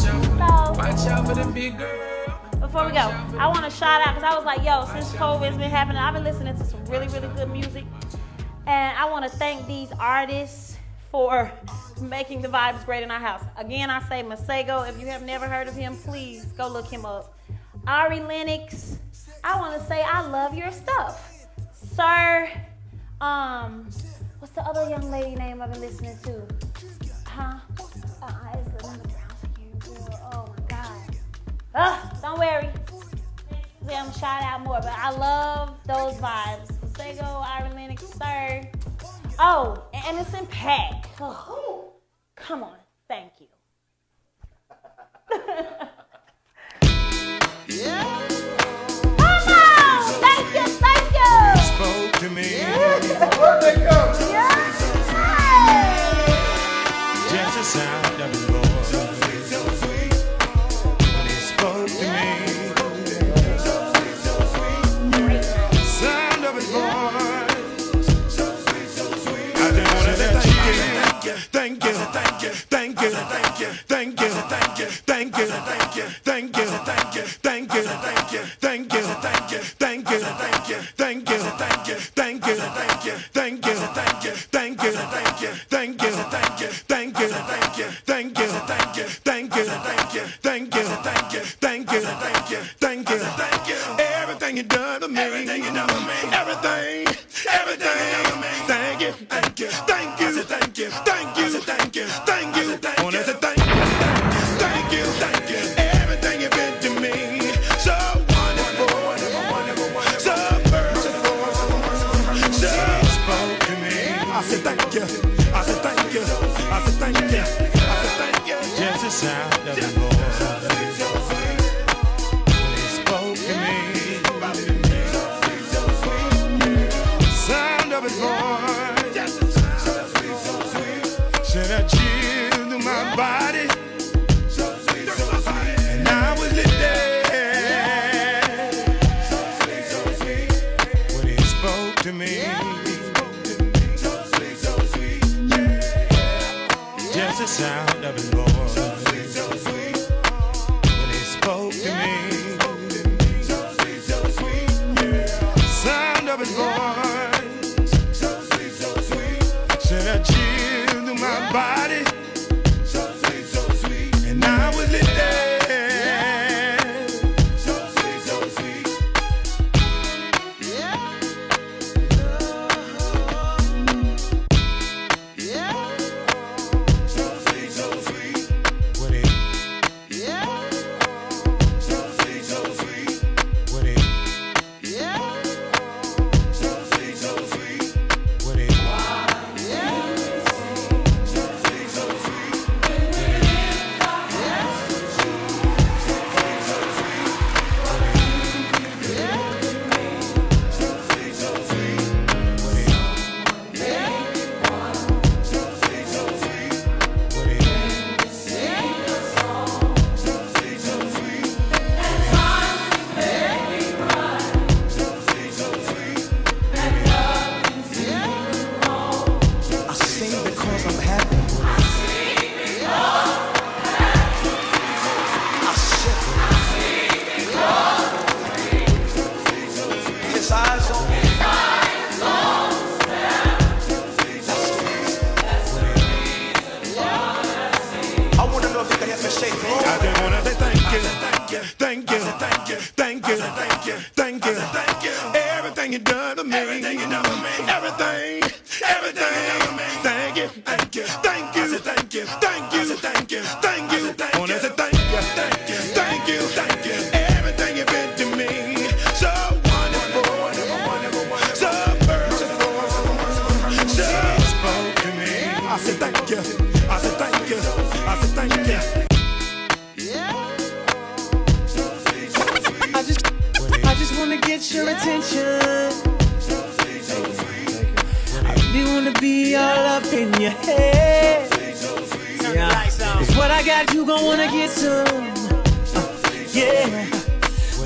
out for the big girl. Before we go, I want to shout out, because I was like, yo, since COVID's been happening, I've been listening to some really, really good music. And I want to thank these artists for making the vibes great in our house. Again, I say Masego. If you have never heard of him, please go look him up. Ari Lennox, I want to say I love your stuff. Sir, what's the other young lady name I've been listening to? Huh? It's the number down girl. Oh my God. Ugh, don't worry. Them shout out more, but I love those vibes. Masego, Ari Lennox, Sir. Oh, Anderson Paak. Oh, come on, thank you. Yeah. Come on, thank you, thank you. You spoke to me. Yeah. Where'd they go? Yeah. Just a sound of his voice. So sweet, so sweet. When he spoke to me. So sweet, so sweet. Yeah. Sound of his voice. Thank you, thank you, thank you, thank you, thank you, thank you, thank you, thank you, thank you, thank you, thank you, thank you, thank you, thank you, thank you, thank you, thank you, thank you, thank you, thank you, thank you, thank you, thank you, thank you, thank you, thank you, thank you, thank you, thank you, thank you, thank you, thank you, thank you, thank you, thank you, thank you, thank you, thank you. Everything you done to me, everything you done to me, everything, everything. Thank you, thank you, thank you, thank you, thank you. Thank you, thank you, thank you, thank you, thank you. Everything you've been to me, so wonderful, so merciful, so spoke to me. I said thank you, I said thank you, I said thank you, I said thank you. Just a sound of the voice. He spoke to me. Sound of his voice. Sent a chill to my body, so sweet, so sweet. And I was lit there, so sweet, so sweet. When he spoke to me, so sweet, so sweet. Just the sound of his voice, so sweet, so sweet. When he spoke to me, so sweet, so sweet. The sound of his voice, so sweet, so sweet. Sent a chill. My body, so sweet, so sweet, and I was lit there, so sweet, so sweet. Yeah, yeah, so sweet, so sweet. What it? Yeah, so sweet, so sweet. What it? Yeah, so sweet, so sweet. What it?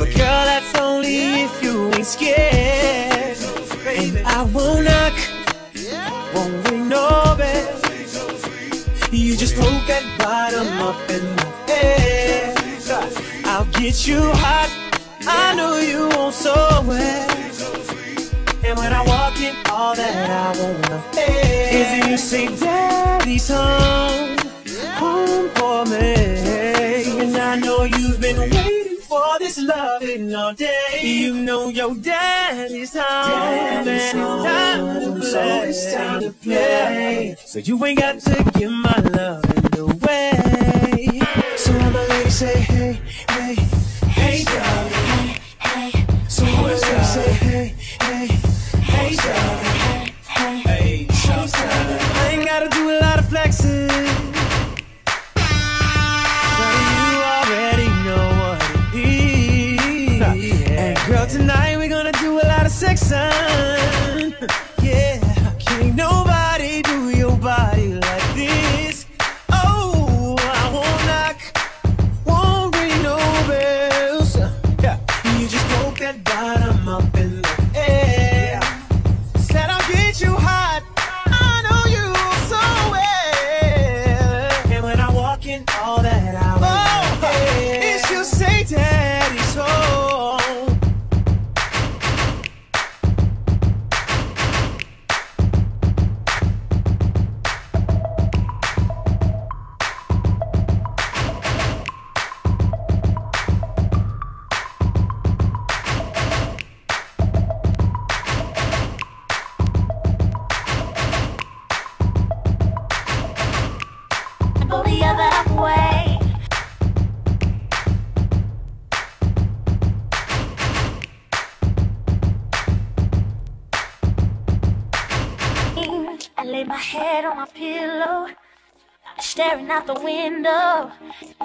Girl, that's only if you ain't scared. And I wanna won't we know it? You just poke that bottom up in my head. I'll get you hot, I know you won't so well. And when I walk in, all that I wanna is you say, Daddy's home, home for me. And I know you've been waiting for this loving all day. You know your daddy's home, daddy's home, and it's time to play. So it's time to play. So you ain't got to give my love away. So I'm a lady, say hey, hey, hey, darling, hey, hey. So I'm a lady, say hey, hey, hey, darling, hey, hey, hey, darling. I ain't gotta do a lot of flexing, but you already know what it is. And girl, tonight we're gonna do a lot of sexing. Yeah, can't nobody do your body like this. Oh, I won't knock, won't ring no bells. Yeah, you just broke that bottom up in the air. Said I'll get you hot, I know you so well. And when I walk in, all that I want is you say daddy's home. Pull the other way. I lay my head on my pillow, staring out the window.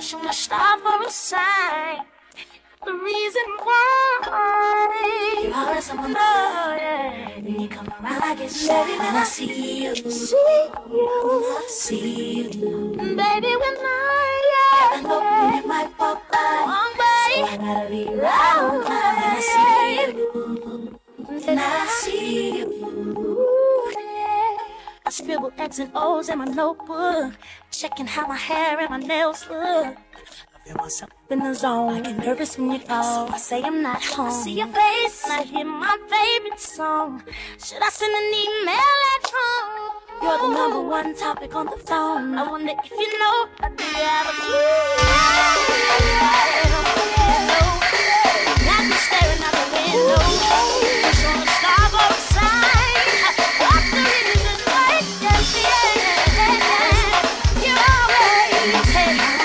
So much star for a sign. The reason why you're always someone good. When you come around, I get shy. When I see you, see you, baby, when I open it might pop by. So I gotta be round. When I see you, when I see you, I scribble X's and O's in my notebook, checking how my hair and my nails look. Myself in the zone, I get nervous when you call. So I say I'm not home. I see your face, and I hear my favorite song. Should I send an email at home? You're the #1 topic on the phone. I wonder if you know I do have you. Got me staring out the window. Showing the starboard side. Walk the ribbons and white dancing. You already take.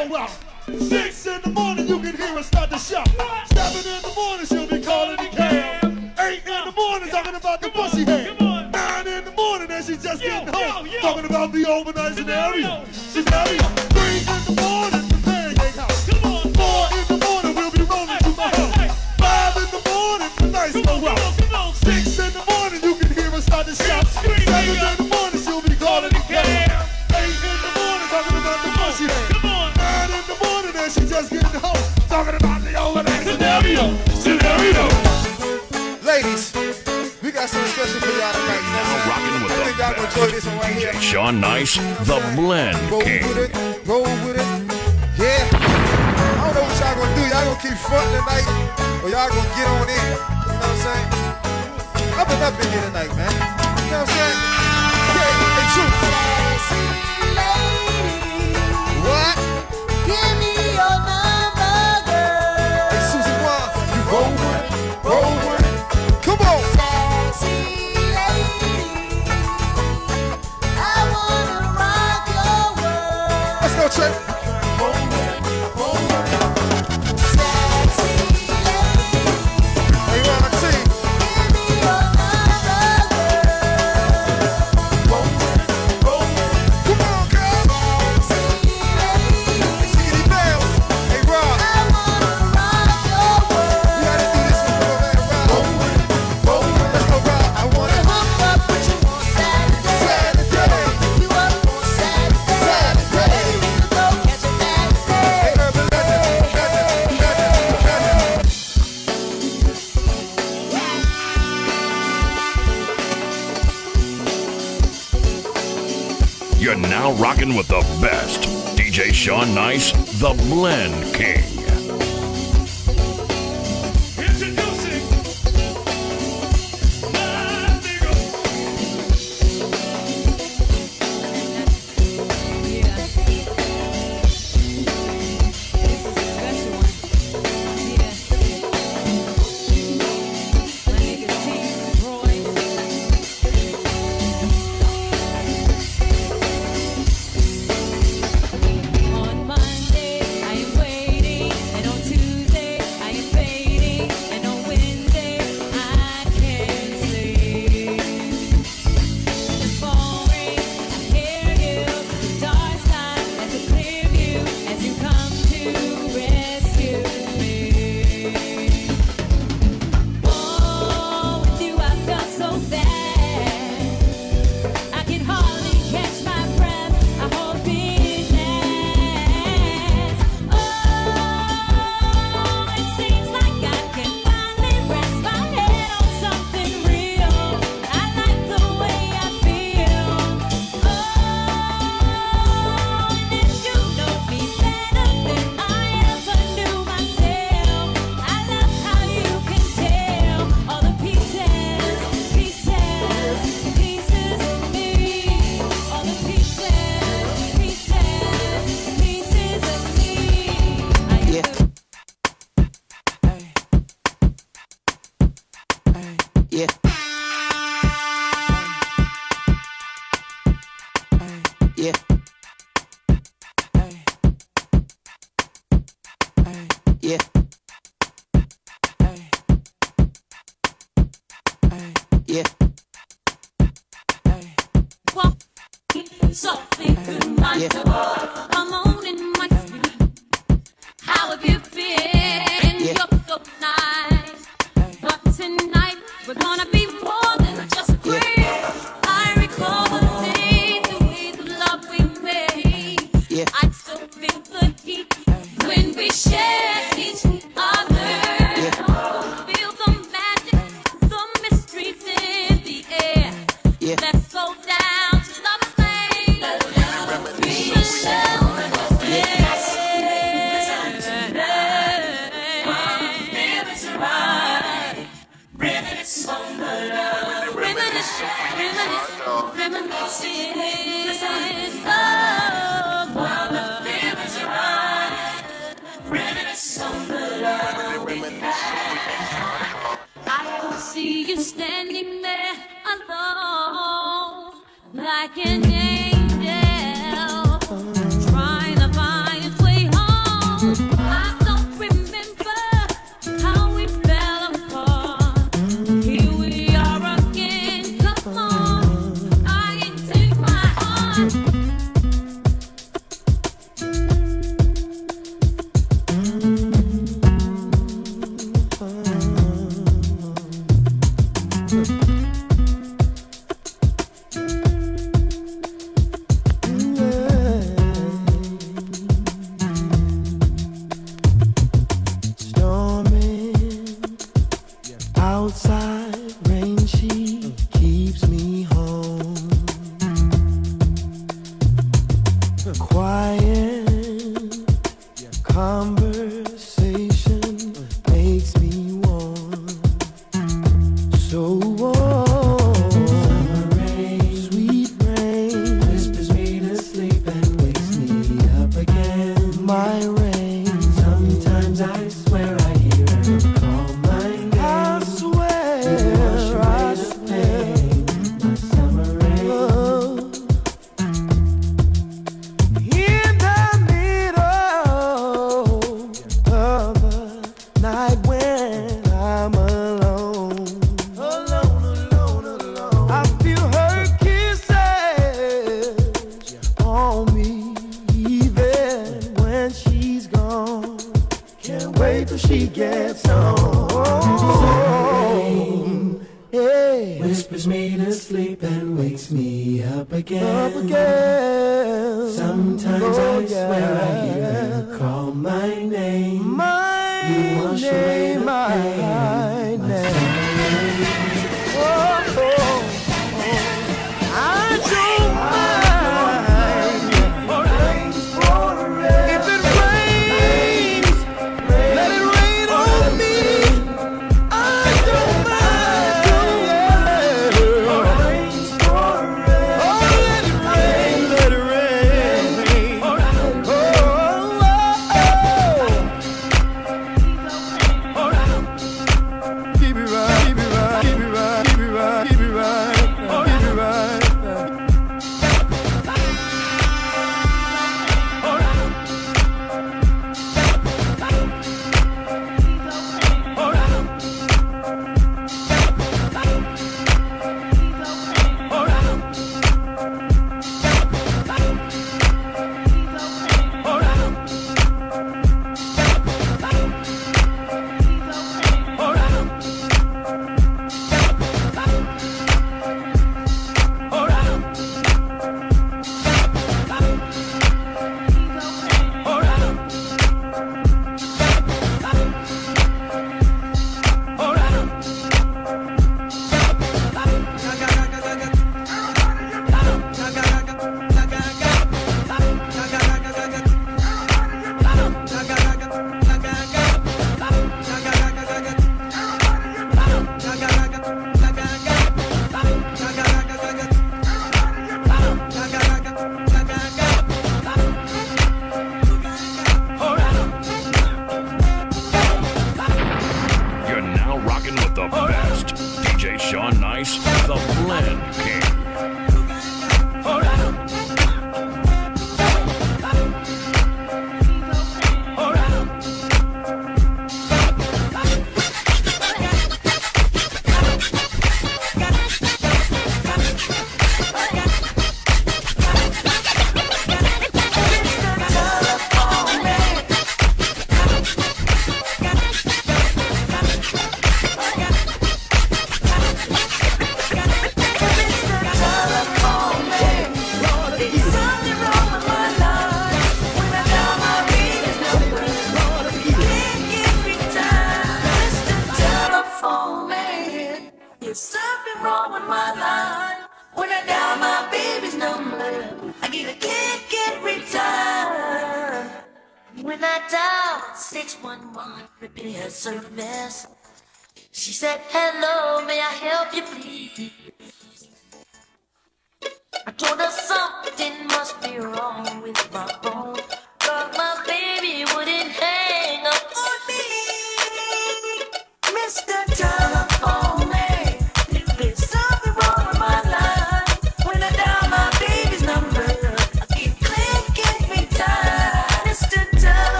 Come on, 6 in the morning, you can hear us start to shout. 7 in the morning, song especially for y'all tonight. Now rocking with the best. Enjoy this one right here. Sean Nice, the Blend King. Roll with it, roll with it. Yeah. I don't know what y'all gonna do. Y'all gonna keep fronting tonight, or y'all gonna get on in. You know what I'm saying? I've been up in here tonight, man. You know what I'm saying? Yeah, it's true. What? Give me your number, girl. Hey, Susie, why? You roll with it, roll with it. Come on. Sexy lady, I wanna rock your world. Let's go, Trey. Roll with it, roll with it. Sexy lady, hey, man, I see. Give me your number, girl. Roll with it, roll with it. Come on, girl. Sexy lady. Hey, Rob. I wanna rock your world. You gotta do this one, Rob. Roll with it, roll with it. Let's go, Rob. I wanna hook up with you on Saturday. Saturday. Pick you up on Saturday. Saturday. We can go catch a fantasy. Hey, Urban Legend. You're now rocking with the best. DJ Sean Nice, the Blend King. Introducing Masego. On Monday, I am waiting, and on Tuesday, I am fading, and on Wednesday, I can't sleep. The phone rings, I hear you, the dark sky, as a clear view, as you come to rescue me. Oh, with you I felt so fast, I can hardly catch my breath. I hope it lasts. Oh, it seems like I can finally rest my head on something real. I like the way I feel. Oh, and you know me better than I ever knew myself. I love how you can tell all the pieces, pieces, pieces of me. All the pieces, pieces, pieces of me. I am the Yeah. Yeah. Yeah. Yeah. walk, something remarkable. Alone in my dream. How have you been? You're so nice. But tonight, we're gonna be more than just friends. I recall the days, the way the love we made. I still feel the heat when we shared each other. Feel the magic, the mysteries in the air. Let's go down to Lover's Lane. We shall I can see you standing there alone, like an angel, trying to find its way home. I don't remember how we fell apart. Here we are again. Come on, I can take my heart. whispers me to sleep and wakes me up again. Sometimes I swear I hear her call my name. You wash away the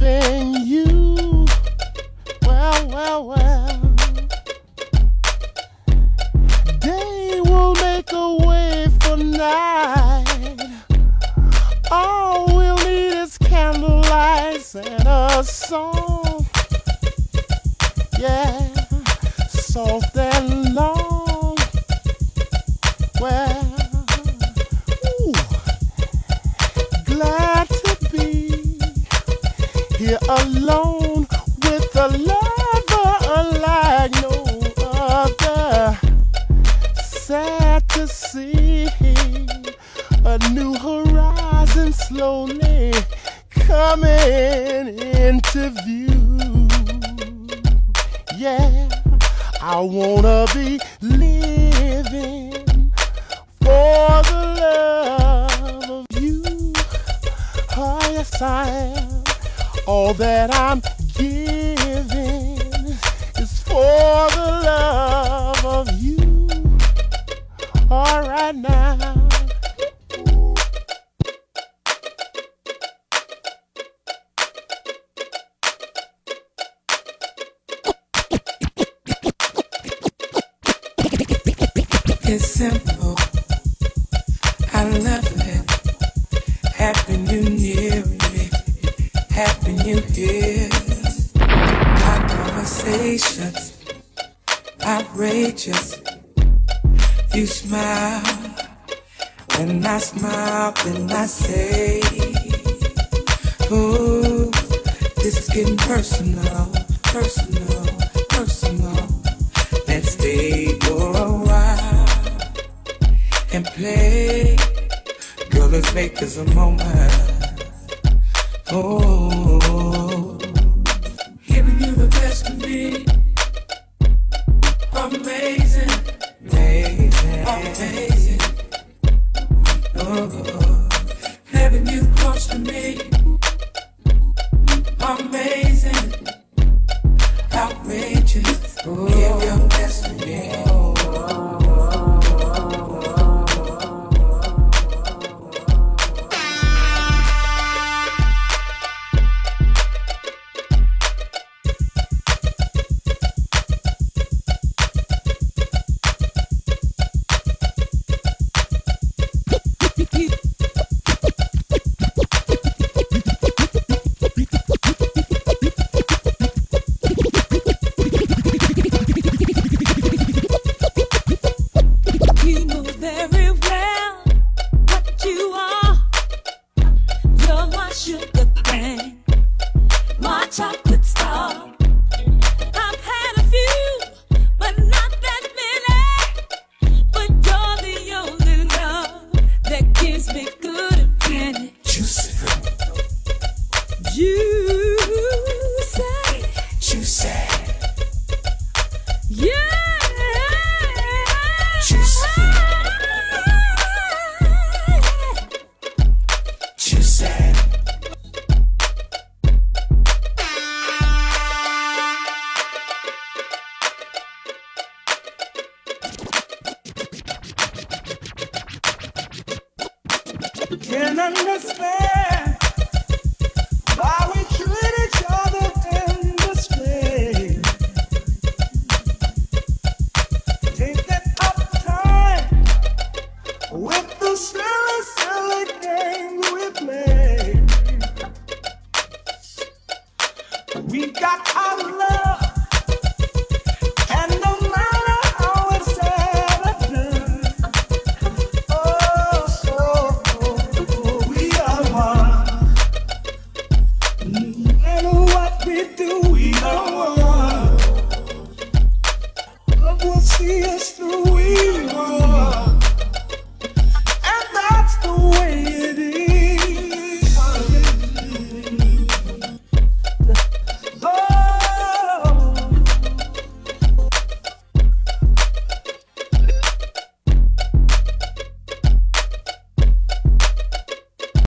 pain. Messiah. All that I'm giving is for the love of you. All right now. It's simple. I love it. Having you near me, having you here. Our conversations outrageous. You smile and I smile and I say, ooh, this is getting personal, personal, personal. Let's stay for a while and play. Girl, let's make this a moment. Oh, giving you the best of me. Amazing, amazing, amazing. Oh, having you close to me. Amazing, outrageous. Oh, give your best to me. With the